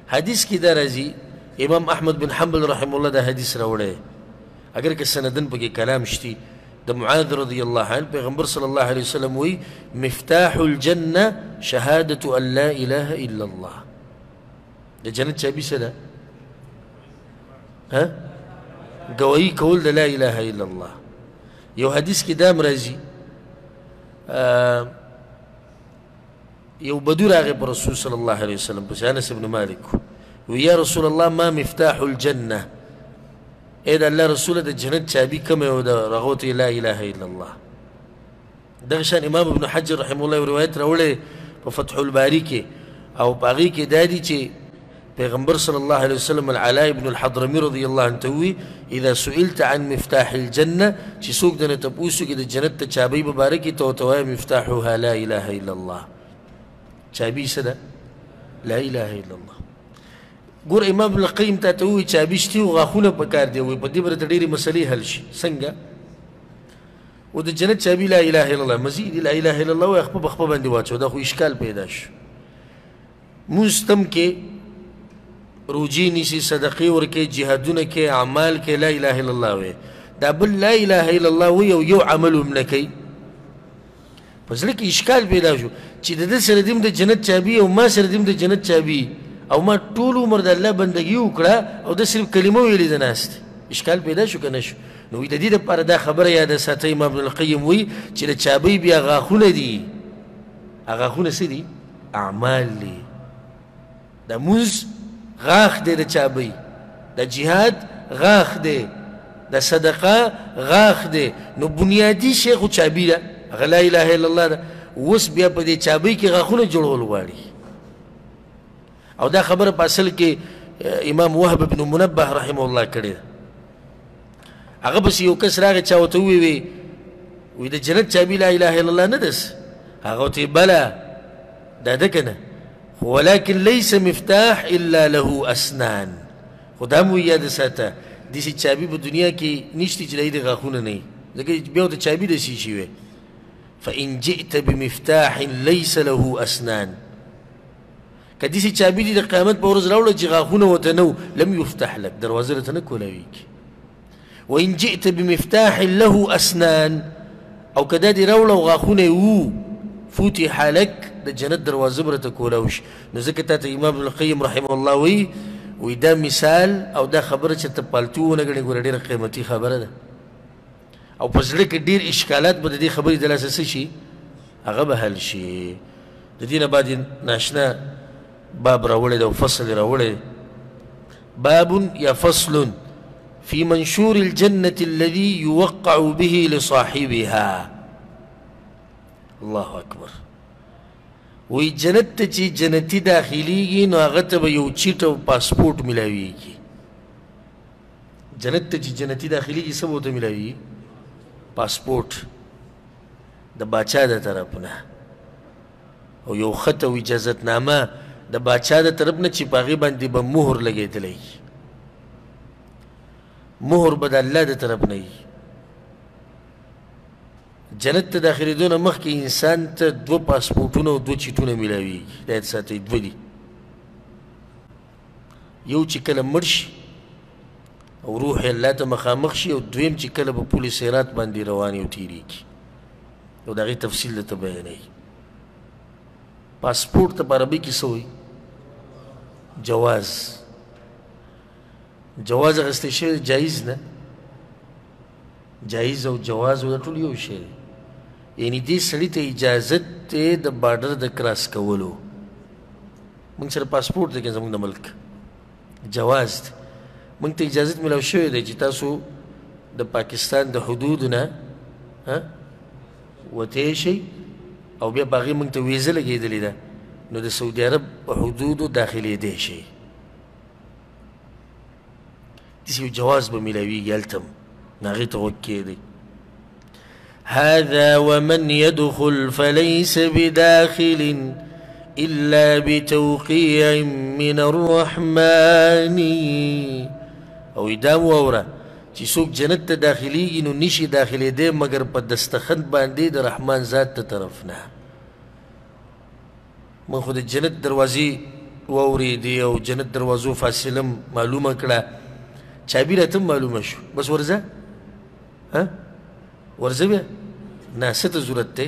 حدیث کی دا رازی امام احمد بن حنبل رحمه اللہ دا حدیث راوڑے اگر که سندن پا که کلام شتی دا معاذ رضی اللہ عنہ پیغمبر صلی اللہ علیہ وسلم وی مفتاح الجنہ شہادت ان لا الہ الا اللہ دا جنت چابی سدا ہاں گوائی کول دا لا الہ الا اللہ یو حدیث کی دام رازی یو بدور آغی پر رسول صلی اللہ علیہ وسلم پس انس بن مالک وی یا رسول اللہ ما مفتاح الجنہ اے دا اللہ رسول دا جنت چابی کم ہے دا رغوت لا الہ الا اللہ. دغشان امام ابن حجر رحمه الله روایت راولے پا فتح الباری کے او باغی کے دادی چے پیغمبر صلی اللہ علیہ وسلم العلاء ابن الحضرمی رضی اللہ عنہ توی اذا سئلت عن مفتاح الجنہ چی سوک دن تپوسو کی دا جنت تا چابی ببارکی توتوائی مفتاحوها لا الہ الا اللہ. چابی سدا لا الہ الا اللہ. گور امام القیم تا توی چابیشتی و غاخون پکار دیوی پا دیبر تا دیر مسئلی حل شی سنگا و دا جنت چابی لا الہ الا اللہ مزید لا الہ الا اللہ و اخباب اخباب اندیوات شو دا خو اشکال پیدا شو. مستم کے روجی نیسی صدقی ورکے جہادون کے عمال کے لا الہ الا اللہ وے دا بل لا الہ الا اللہ وے یو عملو منکی پس لکی اشکال پیدا شو چی دا دا سردیم دا جنت چابی او ما سردیم دا جنت چابی او ما طولو مرد اللہ بندگی اکڑا او دا صرف کلمہ ویلی دا ناست اشکال پیدا شو کنشو. نوی دا دی دا پار دا خبر یاد ساتی امام القیم وی چی دا چابی بی آغاخون دی آغاخون سی دی اعمال دی دا موز غاخ دے دا چابی دا جہاد غاخ دے دا صدقہ غاخ دے نو بنیادی شیخو چابی دا اگر لا الہ الا اللہ دا وس بیا پا دے چابی کی غاخون جڑو لواری. او دا خبر پاسل کے امام وحب بن منبہ رحمہ اللہ کرے دا اگر بس یو کس راگ چاوتوی وی وی دا جنت چابی لا الہ الا اللہ ندس اگر تی بلا دا دکنا ولیکن لیس مفتاح الا لہو اسنان خدا موی یاد ساتا دیسی چابی با دنیا کی نشتی چلائی دی غاخون نئی لیکن بیاو تا چابی دیسی شیوے فَإِن جِئْتَ بِمِفْتَاحٍ لَيْسَ لَهُ أَسْنَانٍ کہ دیسی چابی دی قیامت پا ورز راولا جی غاخون وطنو لم یفتح لک دروازرت نکو لویک وَإِن جِئْتَ بِمِفْتَاحٍ لَهُ أَسْنَانٍ او کدا دی راولا غاخون او فوتی حالک دا جنت دروازه برتا کولاوش. نو زکتا تا امام القیم رحمه الله وی دا مثال او دا خبر چا تا پالتو نگرنی گورا دیر قیمتی خبر دا او پس لک دیر اشکالات با دی خبری دلاسه سشی اغا با حل شی دا دینا با دی ناشنا باب راولی دا فصل راولی بابن یا فصلن فی منشور الجنة الذي يوقع به لصاحبها. اللہ اکبر. وی جنت تا چی جنتی داخلی گی نو آغتا با یو چیٹا و پاسپورٹ ملاوی گی. جنت تا چی جنتی داخلی گی سب ہوتا ملاوی گی پاسپورٹ دا باچا دا ترپنا او یو خط و اجازت نامہ دا باچا دا ترپنا چی پاغی باندی با مہر لگے دلائی مہر با دا اللہ دا ترپنا گی. جنت تا داخلی دون مخ که انسان تا دو پاسپورتون و دو چیتون ملاوی دایت ساته دو دی یو چی کل مرش او روح اللہ تا مخامخ شی او دویم چی کل با پول سیرات باندی روانی و تیری کی او داغی تفصیل تا بیانه. پاسپورت تا پارا بی کسا ہوئی جواز. جواز اغسطه شوی جایز نه جایز او جواز او دا طول یو شیر یعنی دی سلی تا اجازت تے دا بارڈر دا کراس کولو منگ سر پاسپورٹ دے کنزا منگ دا ملک جواز دے منگ تا اجازت ملاو شوئے دے جتاسو دا پاکستان دا حدود نا وطے شی او بیا باغی منگ تا ویزا لگی دلی دا نو دا سعودی عرب حدودو داخلی دے شی دیسیو جواز بملاوی گیالتم نغيت غكيري. هذا ومن يدخل فليس بداخل إلا بتوقيع من الرحمن أو إدام وورا چي سوك جنت داخلي إنو نشي داخلي دي مگر پا دستخند بانده در رحمن ذات طرفنا. من خود جنت دروازي ووري دي أو جنت دروازو فاصلم معلومة کلا چابي راتم معلومة شو بس ورزا ورزه بیا ناست زورت تے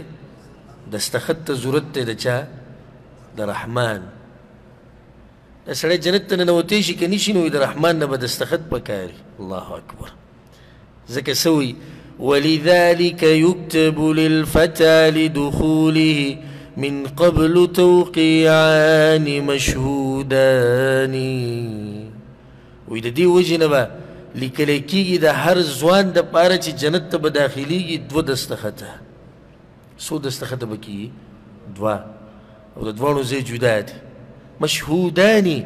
دستخط زورت تے دا چا دا رحمان دا سڑے جنت تا ننوتیشی کنیشی نوی دا رحمان نبا دستخط پکاری. اللہ اکبر. ذکر سوی وَلِذَلِكَ يُكْتَبُ لِلْفَتَى لِدُخُولِهِ مِن قَبْلُ تَوْقِعَانِ مَشْهُودَانِ وی دا دی وجه نبا لیکلے کی گی دا ہر زوان دا پارا چی جنت تا بداخلی گی دو دستخطا سو دستخطا بکی دوا او دا دوانو زی جدا دی مشہودانی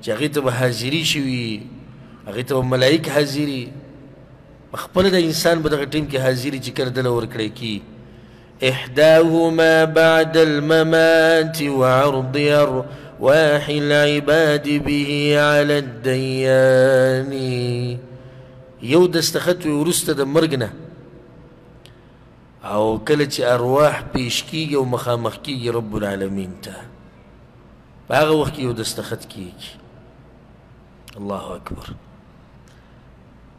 چی اگی تا با حاضری شوی اگی تا با ملائک حاضری مخبر دا انسان بدا غٹیم کی حاضری چی کردل ورکڑے کی احداهما بعد الممات وعرض واحي العباد به على الديان يود استخط ورست دمرقنا او كلت ارواح بيشكي ومخامخكي رب العالمين تا باغا وحكي يود استخط كيك الله اكبر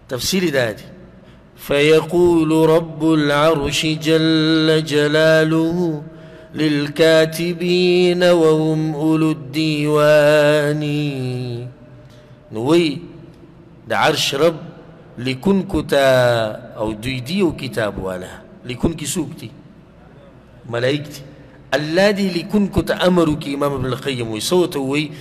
تفسيري دادي فيقول رب العرش جل جلاله للكاتبين وهم أولو الديوان نوي دا عرش رب لكن كتا أو ديديو كتاب والا لكن كسوكتي ملائكتي الذي لكن كتا أمرك إمام ابن القيم ويصوتوي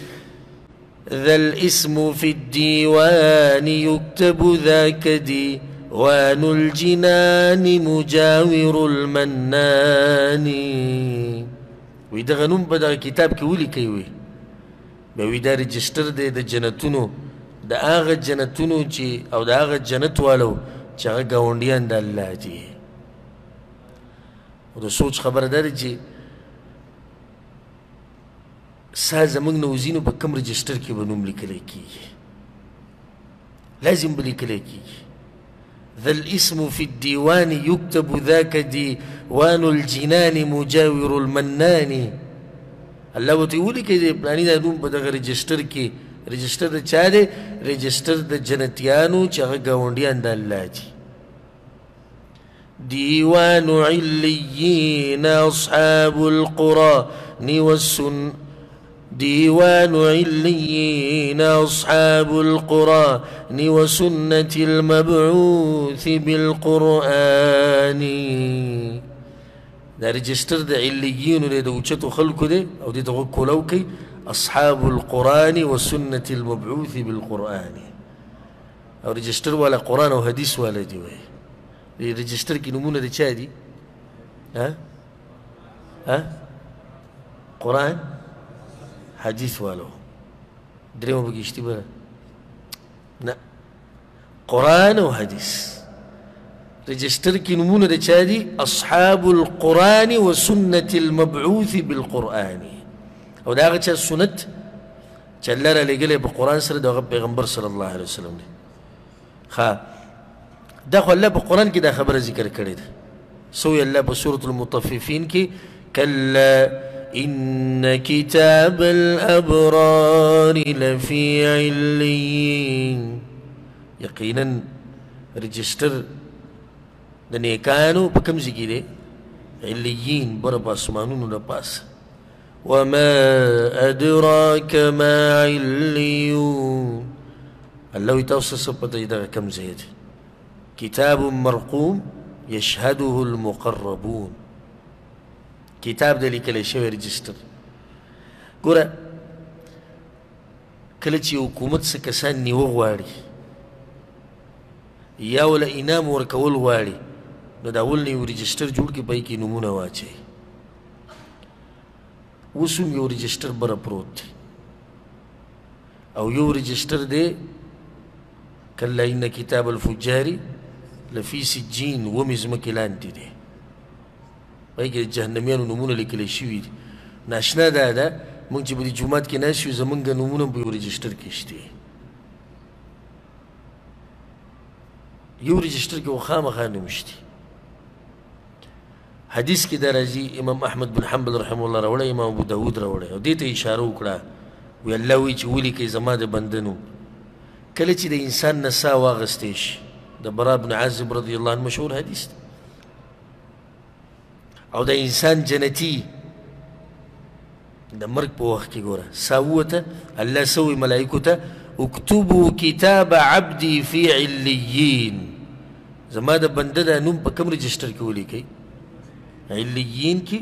ذا الاسم في الديوان يكتب ذاك دي وان الجنان مجاور المنان ویدہ غنم پا دا کتاب کی ولی کئی وی بیویدہ رجسٹر دے دا جنتونو دا آغا جنتونو چی او دا آغا جنت والو چی آغا گاونڈیان دا اللہ دی و دا سوچ خبر داری چی سا زمانگ نوزینو پا کم رجسٹر کی بنوم لکلے کی لازم بلکلے کی ذا الاسم في الديوان يكتب ذاك ديوان الجنان مجاور المنان الله وتقولي كده بلاني دا دوم بدغ رجستر كي رجستر دا چا دي رجستر دا جنتيانو چاقا گاونڈیان دا اللہ جي ديوان عليين أصحاب القرآن والسنة ديوان عليين أصحاب القرآن وسنة المبعوث بالقرآن دا رجستر دا عليين دا وچتو خلقو دا او دا غكو لوكي أصحاب القرآن وسنة المبعوث بالقرآن او رجستر والا قرآن و حديث والا دي رجستر كي نمونا دا چا دي ها ها قرآن حدیث والو درے مو بگیشتی برا نا قرآن و حدیث رجسٹر کی نمونہ دا چاہ دی اصحاب القرآن و سنت المبعوث بالقرآن او دا آغا چاہ سنت چاہ اللہ را لے گلے با قرآن سر دا آغا پیغمبر صلی اللہ علیہ وسلم دی خواہ دا خواہ اللہ با قرآن کی دا خبر ذکر کرے دا سوی اللہ با سورة المطففین کی کلا إن كتاب الأبرار لفي عليين يقينا رجستر دنيا كانوا بكم زيجيله عليين بربع سمانون ونباس وما أدراك ما عليون الله يتوصل صبته إذا كم زيد كتاب مرقوم يشهده المقربون کتاب دلی کلی شوی رجسٹر گورا کلی چی حکومت سا کسان نیو غواری یاولا اینام ورکول غواری نو داول نیو رجسٹر جوڑ کی پایی کی نمونہ واچائی وسم یو رجسٹر برا پروت دی او یو رجسٹر دے کلا این کتاب الفجاری لفی سجین ومزمکلان دی دے بایی که جهنمیان و نمونه لکلی شوید ناشنا دادا منگ چی بودی جمعات که ناشوی زمانگ نمونه بایو رجسٹر کشتی یو رجسٹر که وخام خان نمشتی حدیث که درازی امام احمد بن حنبل رحمه اللہ روڑا امام ابو داود روڑا دیتا اشاره اکڑا وی اللہ وی چی ولی که زمان دا بندنو کلی چی دا انسان نسا واغستیش دا برا بن عازب رضی اللہ عنہ مشهور حدیث دا او دا انسان جنتی دا مرگ پا وقت کی گورا ساوتا اللہ سوی ملائکو تا اکتبو کتاب عبدی فی علیین زمان دا بندہ دا نم پا کم رجسٹر کولی کئی علیین کی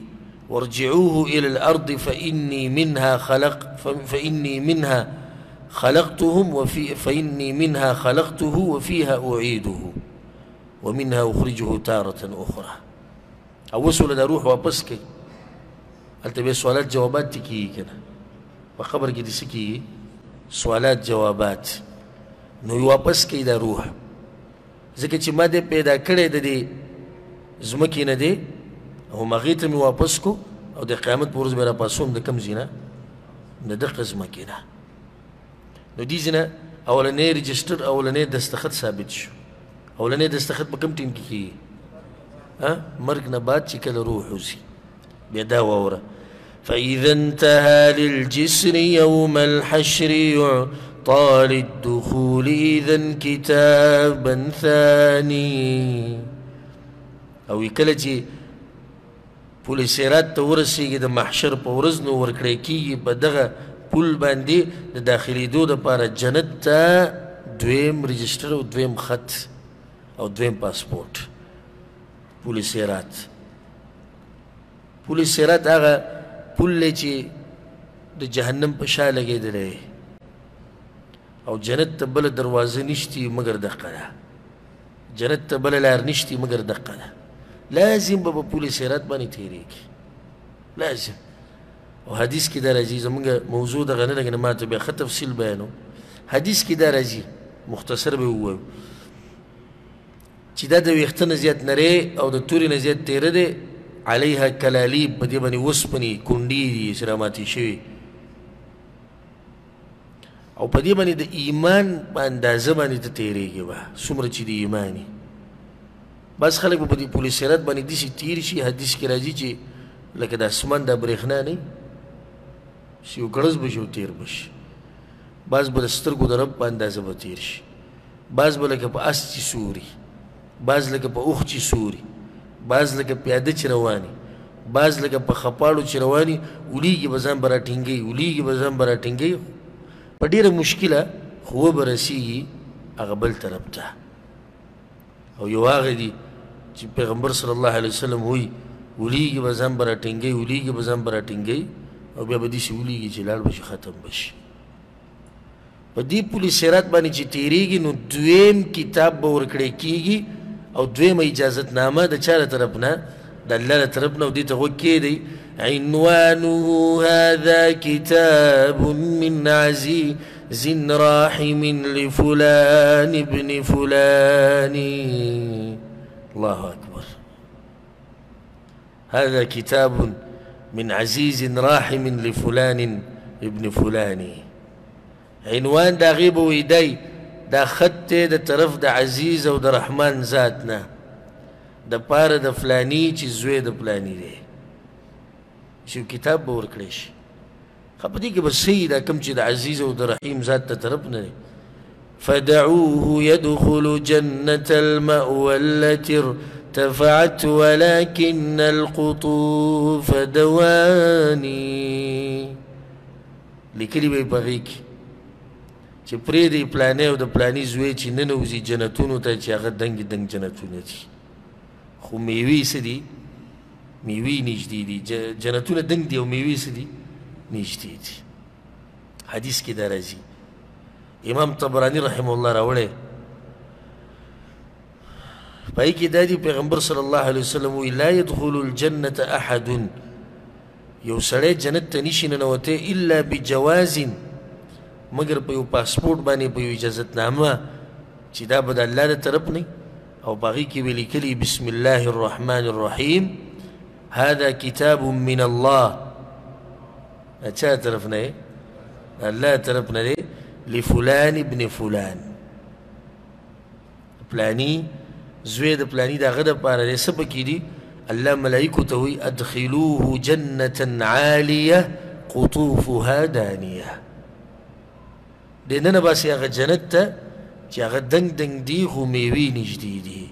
ورجعوه الى الارض فإنی منها خلقتهم فإني منها خلقته وفيها أعيده ومنها أخرجه تارة أخرى. أو وصل لروح وابسك قلت بي سوالات جوابات تكيه كنا وخبر كده سكيه سوالات جوابات نو يوابسك دا روح زكا چه ما ده پیدا کرده ده زمکی نده او مغیط می وابسکو او ده قیامت بروز برا پاسوم ده کم زینا ندق زمکی نه نو دیزنا اولانه رجستر اولانه دستخط ثابت شو. اولانه دستخط بکم ٹیم کی کیه مرگ نبات چکل روحو زی بيدا وورا. فإذا انتهى للجسر يوم الحشر يعطى للدخول إذا كتابا ثاني. أو يكالتي بوليسيرات تورسي دا محشر پورزن ورکريكي بدغا پول باندي دا داخلي دو دا پارا جنت تا دویم رجسٹر و دویم خط او دویم پاسپورت بوليسيرات. پولی سیرات آغا پول لے چی دا جہنم پشا لگے دلے او جنت تا بل دروازے نشتی مگر دقا دا جنت تا بل لار نشتی مگر دقا دا لازم بابا پولی سیرات بانی تیرے کی لازم. او حدیث کی دار عزیز منگا موضوع دا غنر اگر نماتو بے خطف سل بیانو حدیث کی دار عزیز مختصر بے ہوئے چی دا دا ویخت نزیاد نرے او دا توری نزیاد تیرے دے علیہ کلالیب بدی بانی وسپنی کنڈی دی سراماتی شوی او بدی بانی دا ایمان با اندازہ بانی تا تیرے گی با سمر چی دی ایمانی باز خلق با پولی سیرات بانی دیسی تیر شی حدیث کی راجی چی لکہ دا اسمان دا بریخنا نی سیو گرز بشو تیر بش باز با دسترگو دا رب با اندازہ با تیر شی باز با لکہ پا اس چی سوری باز لکہ پا اوخ چی سوری باز لکه پیاده چی روانی باز لکه پا خپالو چی روانی اولیگی بزن برا تنگی اولیگی بزن برا تنگی پا دیر مشکل خوب برسیگی اغبل تربتا. او یو آغی دی چی پیغمبر صلی اللہ علیہ وسلم ہوئی اولیگی بزن برا تنگی اولیگی بزن برا تنگی او بیا با دیسی اولیگی جلال بشی ختم بشی پا دی پولی سیرات بانی چی تیریگی نو دویم کتاب باورکڑے کیگی او دویم اجازت نامه دا چار طرفنا دا اللہ طرفنا و دیتا غکی دی عنوانه هذا کتاب من عزیز راحم لفلان ابن فلانی. اللہ اکبر. هذا کتاب من عزیز راحم لفلان ابن فلانی عنوان دا غیب و ایدائی دا خط دا طرف دا عزیز او دا رحمان ذاتنا دا پار دا فلانی چی زوی دا فلانی دے شو کتاب باور کرش خب دیکھ بس سی دا کم چی دا عزیز او دا رحیم ذات دا طرف نا دے. فدعوه يدخل جنة المأوى التي ارتفعت ولكن القطوف دواني لکلی بے پغیق چی پریدی پلانه و دا پلانی زوی چی ننوزی جنتونو تا چی آقا دنگ دنگ جنتونه چی خو میوی سدی میوی نیجدی دی جنتونه دنگ دی و میوی سدی نیجدی دی. حدیث کی دارازی امام طبرانی رحمه اللہ راوڑے پایی که دادی پیغمبر صلی اللہ علیہ وسلم وی لا يدخل الجنة احدن یو سڑے جنت تنیشی ننواتے الا بجوازن مگر پا یو پاسپورٹ بانی پا یو اجازت نامه چی دا بدا اللہ دا طرف نی او باقی کی بلی کلی بسم اللہ الرحمن الرحیم هذا کتاب من اللہ اچھا طرف نی اللہ طرف نی لفلان ابن فلان پلانی زوید پلانی دا غدا پارا دے سب کی دی اللہ ملائکو توی ادخلوه جنتا عالیہ قطوفها دانیہ دیننا باسی آغا جنت تا چی آغا دنگ دنگ دی خو میوی نجدی دی.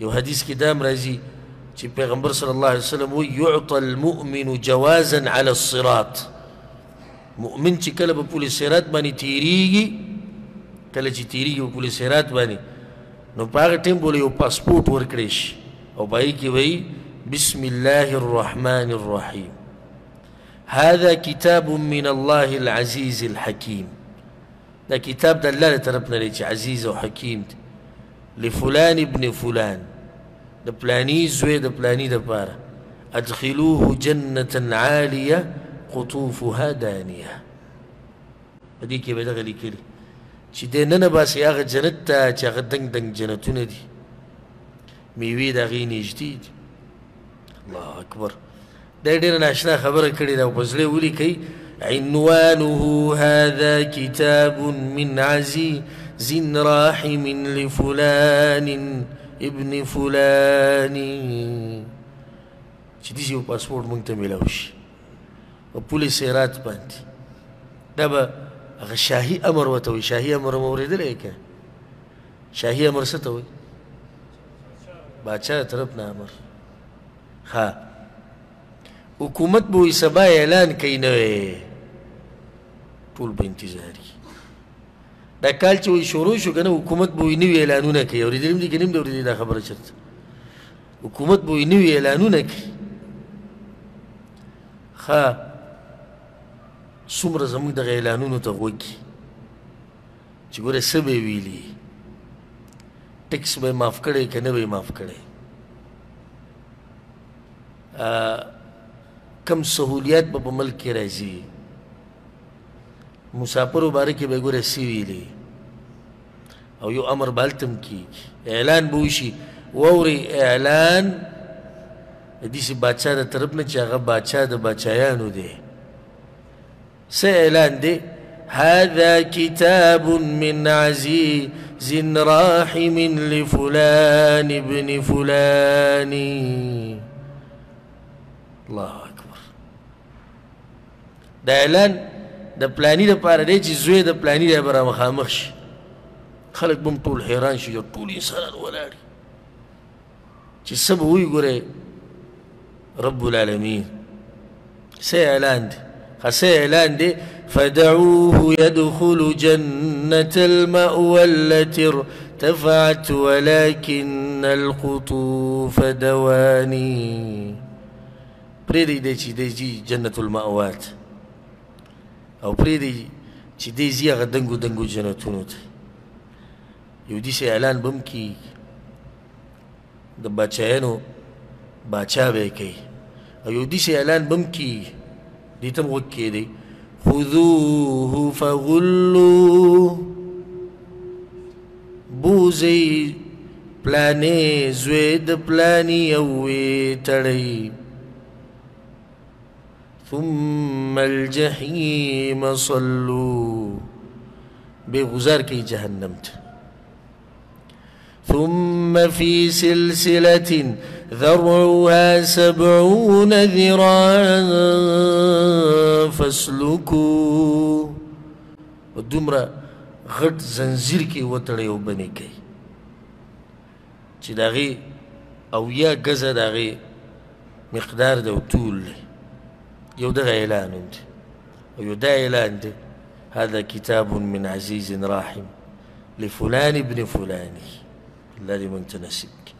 یو حدیث کی دام رازی چی پیغمبر صلی اللہ علیہ وسلم یعطا المؤمن جوازا علی الصراط مؤمن چی کل با پولی سیرات بانی تیریگی کل چی تیریگی با پولی سیرات بانی نو پاگر ٹیم بولی یو پاسپورٹ ورکریش او بائی کی بائی بسم اللہ الرحمن الرحیم هذا کتاب من اللہ العزیز الحکیم دا کتاب دا اللہ لطرف نرے چھ عزیز و حکیم دی لفلان ابن فلان دا پلانی زوی دا پلانی دا پارا ادخلوه جنتا عالیا قطوفها دانیا دی که بیدا غلی کلی چی دی ننباسی آغا جنت تا چی آغا دنگ دنگ جنتو ندی میوی دا غی نجدی دی. اللہ اکبر دا دیر ناشنا خبر کردی دا پزلی اولی کئی عنوانه هذا كتاب من عزيز راحم لفلان ابن فلان چی دیسی و پاسپورت منگتا ملاوش و پولیس ایرات باندی دا با اگر شاہی امر وطوی شاہی امر مورد رئے کن شاہی امر ستوی باچا طرف نا امر خواہ حکومت بوئی سبا اعلان کئی نوے طول با انتظاری دا کال چوئی شروع شو کنا حکومت بوئی نوی اعلانو نا کئی اوری درم دی کنیم دا اوری دی دا خبر چرد حکومت بوئی نوی اعلانو نا کئی خواہ سمر زمان دا اعلانو نا تا غوکی چگورے سب ویلی ٹیکس بے معاف کرے کنے بے معاف کرے کم سہولیات با ملک کی رازی مسافر و بارکی بے گورے سیوی لی او یو امر بالتم کی اعلان بوشی ووری اعلان دیسی بادشاہ دا طرف نچی آغا بادشاہ دا بادشایانو دے سے اعلان دے هذا كتاب من عزيز راحم لفلان ابن فلان اللہ دا اعلان دا پلانی دا پارا دے چی زوی دا پلانی دا برا مخامخ شی خلق بم طول حیران شی جو طول انسانان ولاری چی سب ہوئی گرے رب العالمین سے اعلان دے خسے اعلان دے فدعوه يدخل جنة المأوى التي ارتفعت ولكن القطوف دواني پریدی دے چی دے جی جنت المعوات او پریدی چی دے زی اگر دنگو دنگو جنتونو تا یو دیس اعلان بم کی دا باچایانو باچا بے کئی او یو دیس اعلان بم کی دیتم غکی دے خذوه فغلو بوزی پلانے زوید پلانی اوی تڑی ثم الجحیم صلو بے غزار کی جہنم تا ثم فی سلسلت ذرعها سبعون ذراعا فسلکو و دمرا غٹ زنزیر کی وطڑے و بنے گئی چی داغی او یا گزا داغی مقدار دو طول لے یو دا اعلان دے ویو دا اعلان دے هذا كتاب من عزيز راحم لفلان ابن فلاني الذي من تنسبك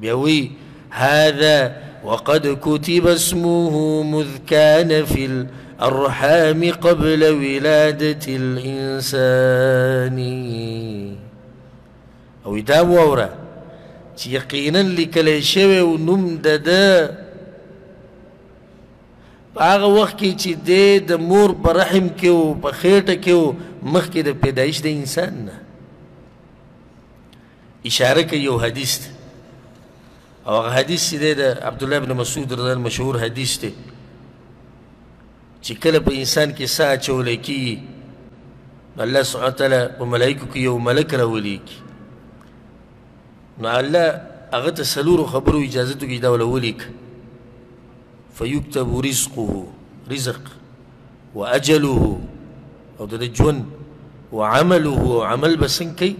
بيوي هذا وقد كتب اسمه مذ كان في الأرحام قبل ولادة الإنسان او دا وورا يقينا لكليشوي ونمددا آغا وقت کی چی دے دا مور پا رحم کیو پا خیٹا کیو مخ کی دا پیدایش دا انسان نا اشارہ کا یو حدیث دے او آغا حدیث دے دا عبداللہ بن مسعود رضی اللہ مشہور حدیث دے چی کل پا انسان کی سا چولے کی اللہ سبحانہ تعالیٰ پا ملائکو کی یو ملک راولے کی نا اللہ آغا تا سلور خبرو اجازتو کی داولولے کی فَيُكْتَبُ رِزْقُهُ رِزَقْ وَأَجَلُهُ او دا جون وَعَمَلُهُ وَعَمَلْ بَسَنْ كَي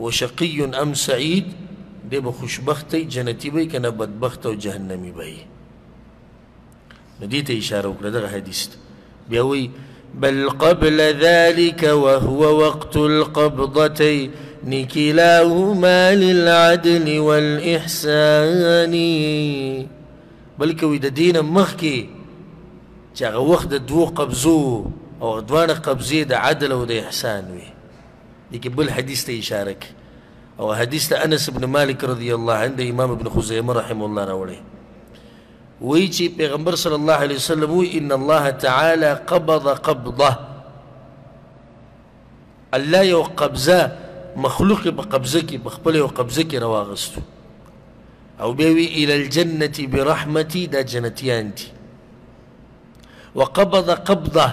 وَشَقِيٌ أَمْ سَعِيد دے با خوشبخت جنتی بای کنا بدبخت و جہنمی بای ندیتا اشارہ اکرد اگر حدیث بیاوی بَلْ قَبْلَ ذَلِكَ وَهُوَ وَقْتُ الْقَبْضَتَيْنِ كِلَاهُمَا لِلْعَدْلِ وَالْإِحْسَانِ بلکہ وی دا دین مخ کی چاگا وقت دو قبضو او دوار قبضی دا عدل و دا احسان وی لیکن بل حدیث تا اشاره که او حدیث تا انس ابن مالک رضی اللہ عنہ امام ابن خزیمہ رحم اللہ روڑے وی چی پیغمبر صلی اللہ علیہ وسلم وی ان اللہ تعالی قبض قبضہ اللہ یو قبضہ مخلوق پا قبضہ کی بخبل یو قبضہ کی رواغستو او بیوی الى الجنة برحمتی دا جنتیان تی وقبض قبضہ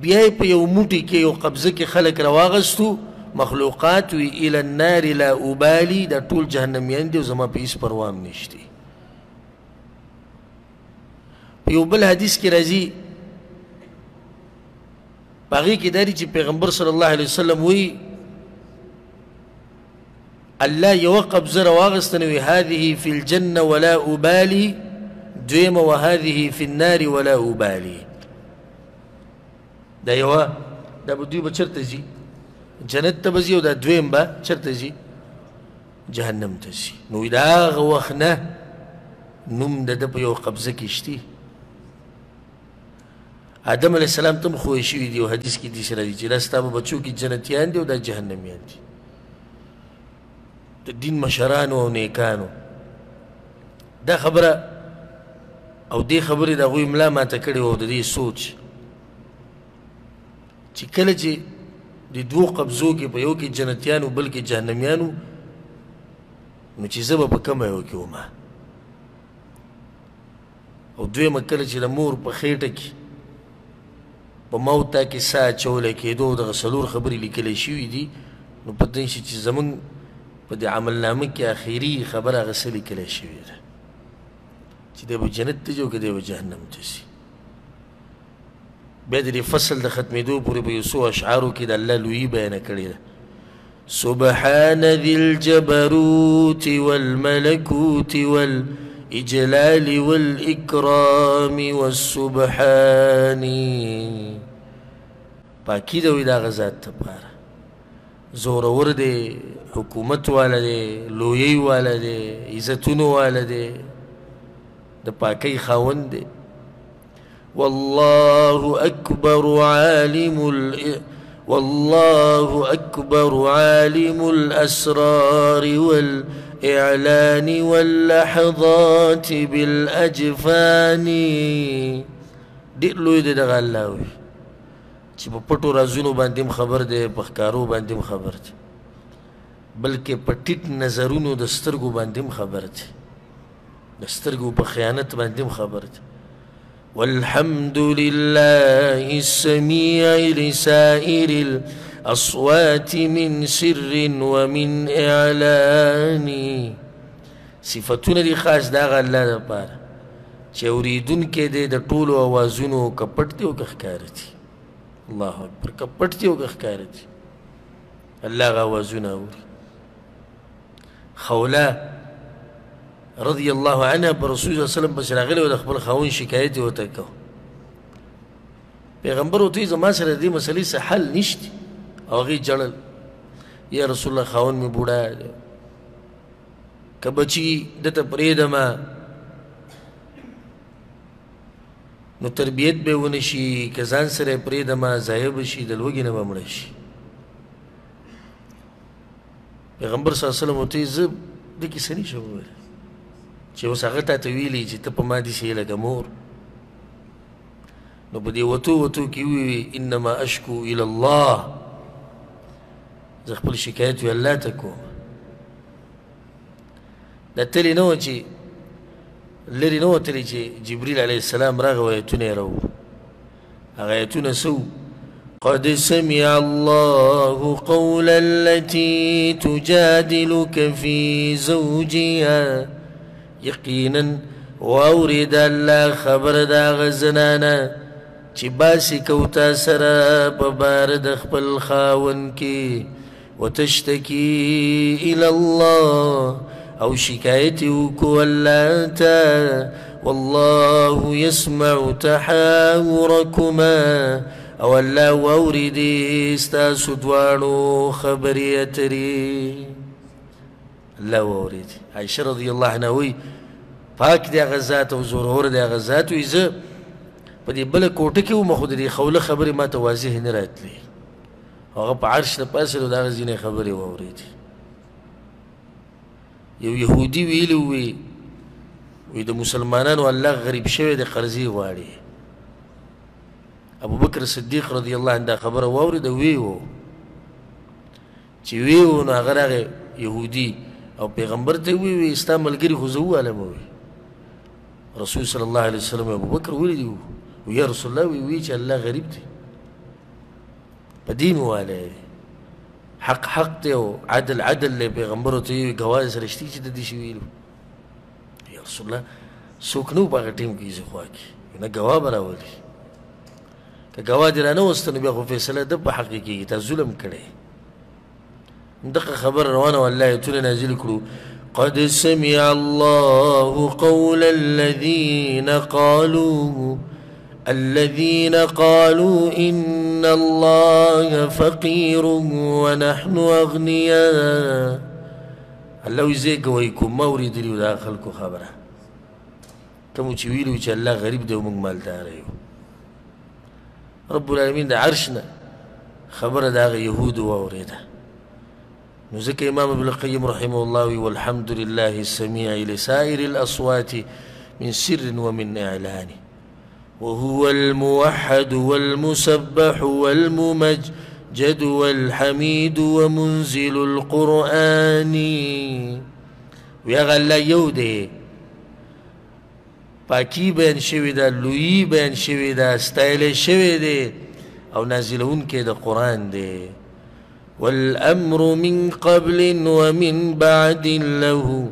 بیائی پا یو موٹی که یو قبضه که خلق رواغستو مخلوقات وی الى النار لا اوبالی در طول جهنمیان دی و زمان پا ایس پروام نشتی. پا یو بل حدیث که رازی پا غی که داری چی پیغمبر صلی اللہ علیہ وسلم وی اللہ یو قبضه رواغستنوی هذه فی الجنة ولا اوبالی دویم و هذه فی النار ولا اوبالی دا یوا دا دوی با چر تزی جنت تبزی و دا دویم با چر تزی جهنم تزی نوی دا آغا وقت نه نم دا دا پا یو قبضه کشتی آدم علیہ السلام تم خوشوی دی و حدیث کی دیس را دی جلستا با بچو کی جنتیان دی و دا جهنمیان دی دا دین مشرانو و نیکانو دا خبره او دی خبری دا غوی ملا ما تکڑی و دا دی سوچ چی کل چی دی دو قبضو کی پا یو کی جنتیانو بلکی جہنمیانو نو چی زبا پا کم ایو کی اوما او دوی مکل چی لمور پا خیٹا کی پا موتا کی سا چولا کی دو دا غسلور خبری لکلی شوی دی نو پتنشی چی زمان پا دی عمل نامک کی آخری خبر آغسلی کلی شوی دا چی دی با جنت تجو که دی با جہنم تسی بید دی فصل دا ختمی دو پوری بیسو اشعارو کی دا اللہ لوئی بیانا کری دا سبحان ذی الجبروت والملکوت والاجلال والاکرام والسبحانی پاکی دوی دا غزات تا پارا زورور دے حکومت والا دے لوئی والا دے عزتون والا دے دا پاکی خاون دے والله أكبر عالم الأسرار والإعلان واللحظات بالأجفان دقلو يدد غلاوي چه پا پتو رازونو باندیم خبر ده پخکارو باندیم خبر ده بلکه پا تیت نظرونو دسترگو باندیم خبر ده دسترگو پا خیانت باندیم خبر ده والحمد لله السميع لسائر الأصوات من سر ومن إعلان صفتون دي خاص داغ الله دا پارا چه اوریدون که ده دا طول و آوازونو کپٹ دیو کخکارتی اللہ اکبر کپٹ دیو کخکارتی اللہ غا آوازون آوری خولا رضی اللہ عنہ پر رسول صلی اللہ علیہ وسلم بسراغلے و دخبر خاون شکایتی ہوتا کہو پیغمبر ہوتی زمان سر دی مسئلی سے حل نشتی آغی جلل یا رسول اللہ خاون میں بوڑا کہ بچی دتا پرید ما نو تربیت بے ونشی کہ زان سر پرید ما زائب شی دلوگی نبا مرشی پیغمبر صلی اللہ علیہ وسلم ہوتی زب دیکی سنی شبو ہے چه او ساغتا تویلی چه تپا ما دیسی لگا مور نو پا دی وطو کیوی انما اشکو الاللہ زخ پل شکایتوی اللہ تکو دا تلی نو چه لری نو تلی چه جبریل علیہ السلام راغ و ایتون ایرو اغا ایتون سو قد سمع الله قول التي تجادلك في زوجها یقیناً وورد اللہ خبر داغ زنانا چی باسی کوتا سرا ببارد اخپل خاون کی و تشتکی الاللہ او شکایتیو کو اللہ تا واللہ یسمع تحاورکما او اللہ ووردی استاس دوانو خبریت ری اللہ ووردی عائشہ رضی اللہ عنہ ہوئی پاک دیا غزات و ضرور دیا غزات و ایزا پا دی بلا کوٹا کی او مخود دی خولا خبری ما تا واضح نرات لی آقا پا عرش نا پاس رو دا غزین خبری واوری دی. یو یهودی ویلوی وی دا مسلمانانو اللہ غریب شوی دا قرضی واری. ابو بکر صدیق رضی اللہ عنہ دا خبر واوری دا ویو چی ویو نا غراغ یهودی او پیغمبر تا ویوی استا ملگری خوزو علم وی رسول صلی اللہ علیہ وسلم ابو بکر ویلی دیو وی یا رسول اللہ ویوی چی اللہ غریب دی قدیم والا ہے حق حق تے ہو عدل عدل لے پیغمبرو تے یوی گواز رشتی چی دی شویلو یا رسول اللہ سوکنو پاکا ٹیم کی زخوا کی یونا گوا براولی کہ گوا درانو استنو بیا خو فیصلہ دب حقی کی تا ظلم کرے دقا خبر روانا واللہ یتون نازل کرو قد سمع اللہ قول الذين قالوا إن الله فقير ونحن أغنياء. الله يزيك ويكم ما أريد لي وداخلكم خبره كم تشويلوا إن الله غريب ده ومن مال داريو. رب العالمين ده عرشنا خبره ده يهود وأوريده نزك إمام ابن القيم رحمه الله والحمد لله السميع لسائر الأصوات من سر ومن إعلان وهو الموحد والمسبح والممجد والحميد ومنزل القرآن. ويغى الله يوده پاکی بین شویده لوی بین شویده ستایل شویده او نازلون که ده قرآن ده والأمر من قبل ومن بعد له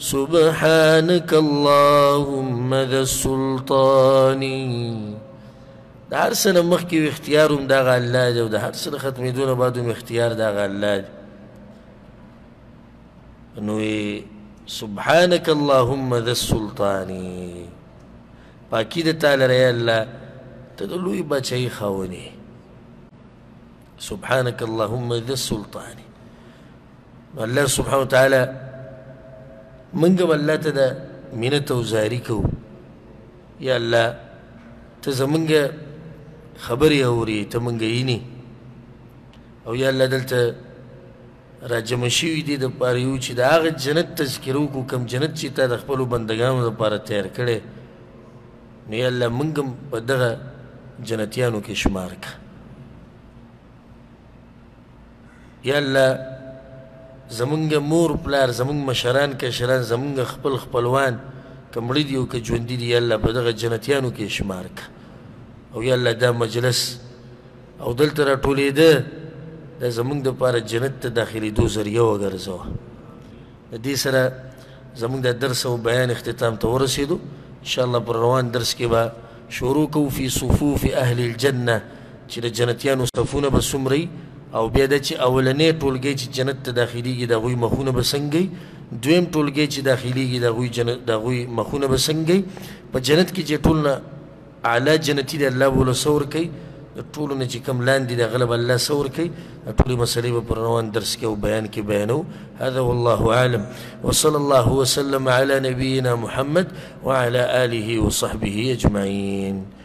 سبحانك اللهم ذا السلطانی. ده هر سن مخی و اختیارم ده غالله ده و ده هر سن ختمی دون بعدم اختیار ده غالله ده نوی سبحانك اللهم ذا السلطانی پاکی ده تعالی رای اللہ تدلوی بچائی خوانی سبحانك اللهم ذا السلطانی. اللہ سبحانه وتعالی منگم اللہ تا دا منت و زاری کو یا اللہ تا زمنگ خبری ہوری تا منگینی او یا اللہ دلتا راجمشیوی دی دا پاریو چی دا آغا جنت تذکرو کو کم جنت چی تا دا خپلو بندگانو دا پارا تیار کردے یا اللہ منگم پا دا جنتیانو کے شمار کا یا اللہ زمونگ مور پلار زمونگ مشران کشران زمونگ خپل خپلوان کمڑی دیو که جوندی دی یا اللہ بدغ جنتیانو که شمار که او یا اللہ دا مجلس او دلت را طولی ده دا زمونگ دا پار جنت داخلی دو ذریعه وگر زوا دی سر زمونگ دا درس و بیان اختتام تورسیدو انشاءاللہ پر روان درس که با شروع کو فی صفوف اهل الجنة چی دا جنتیانو صفونه بسوم رئی او بیاده چی اولنه طولگی چی جنت داخلی گی دا غوی مخونه بسنگی دویم طولگی چی داخلی گی دا غوی مخونه بسنگی پا جنت کی چی طولنا اعلی جنتی دا اللہ بولا سور کئی دا طولنا چی کم لاندی دا غلب اللہ سور کئی دا طولی مسئلی با پرنوان درس کیا و بیان کی بیانو. هذا والله عالم وصل اللہ وسلم على نبینا محمد وعلى آله وصحبه اجمعین.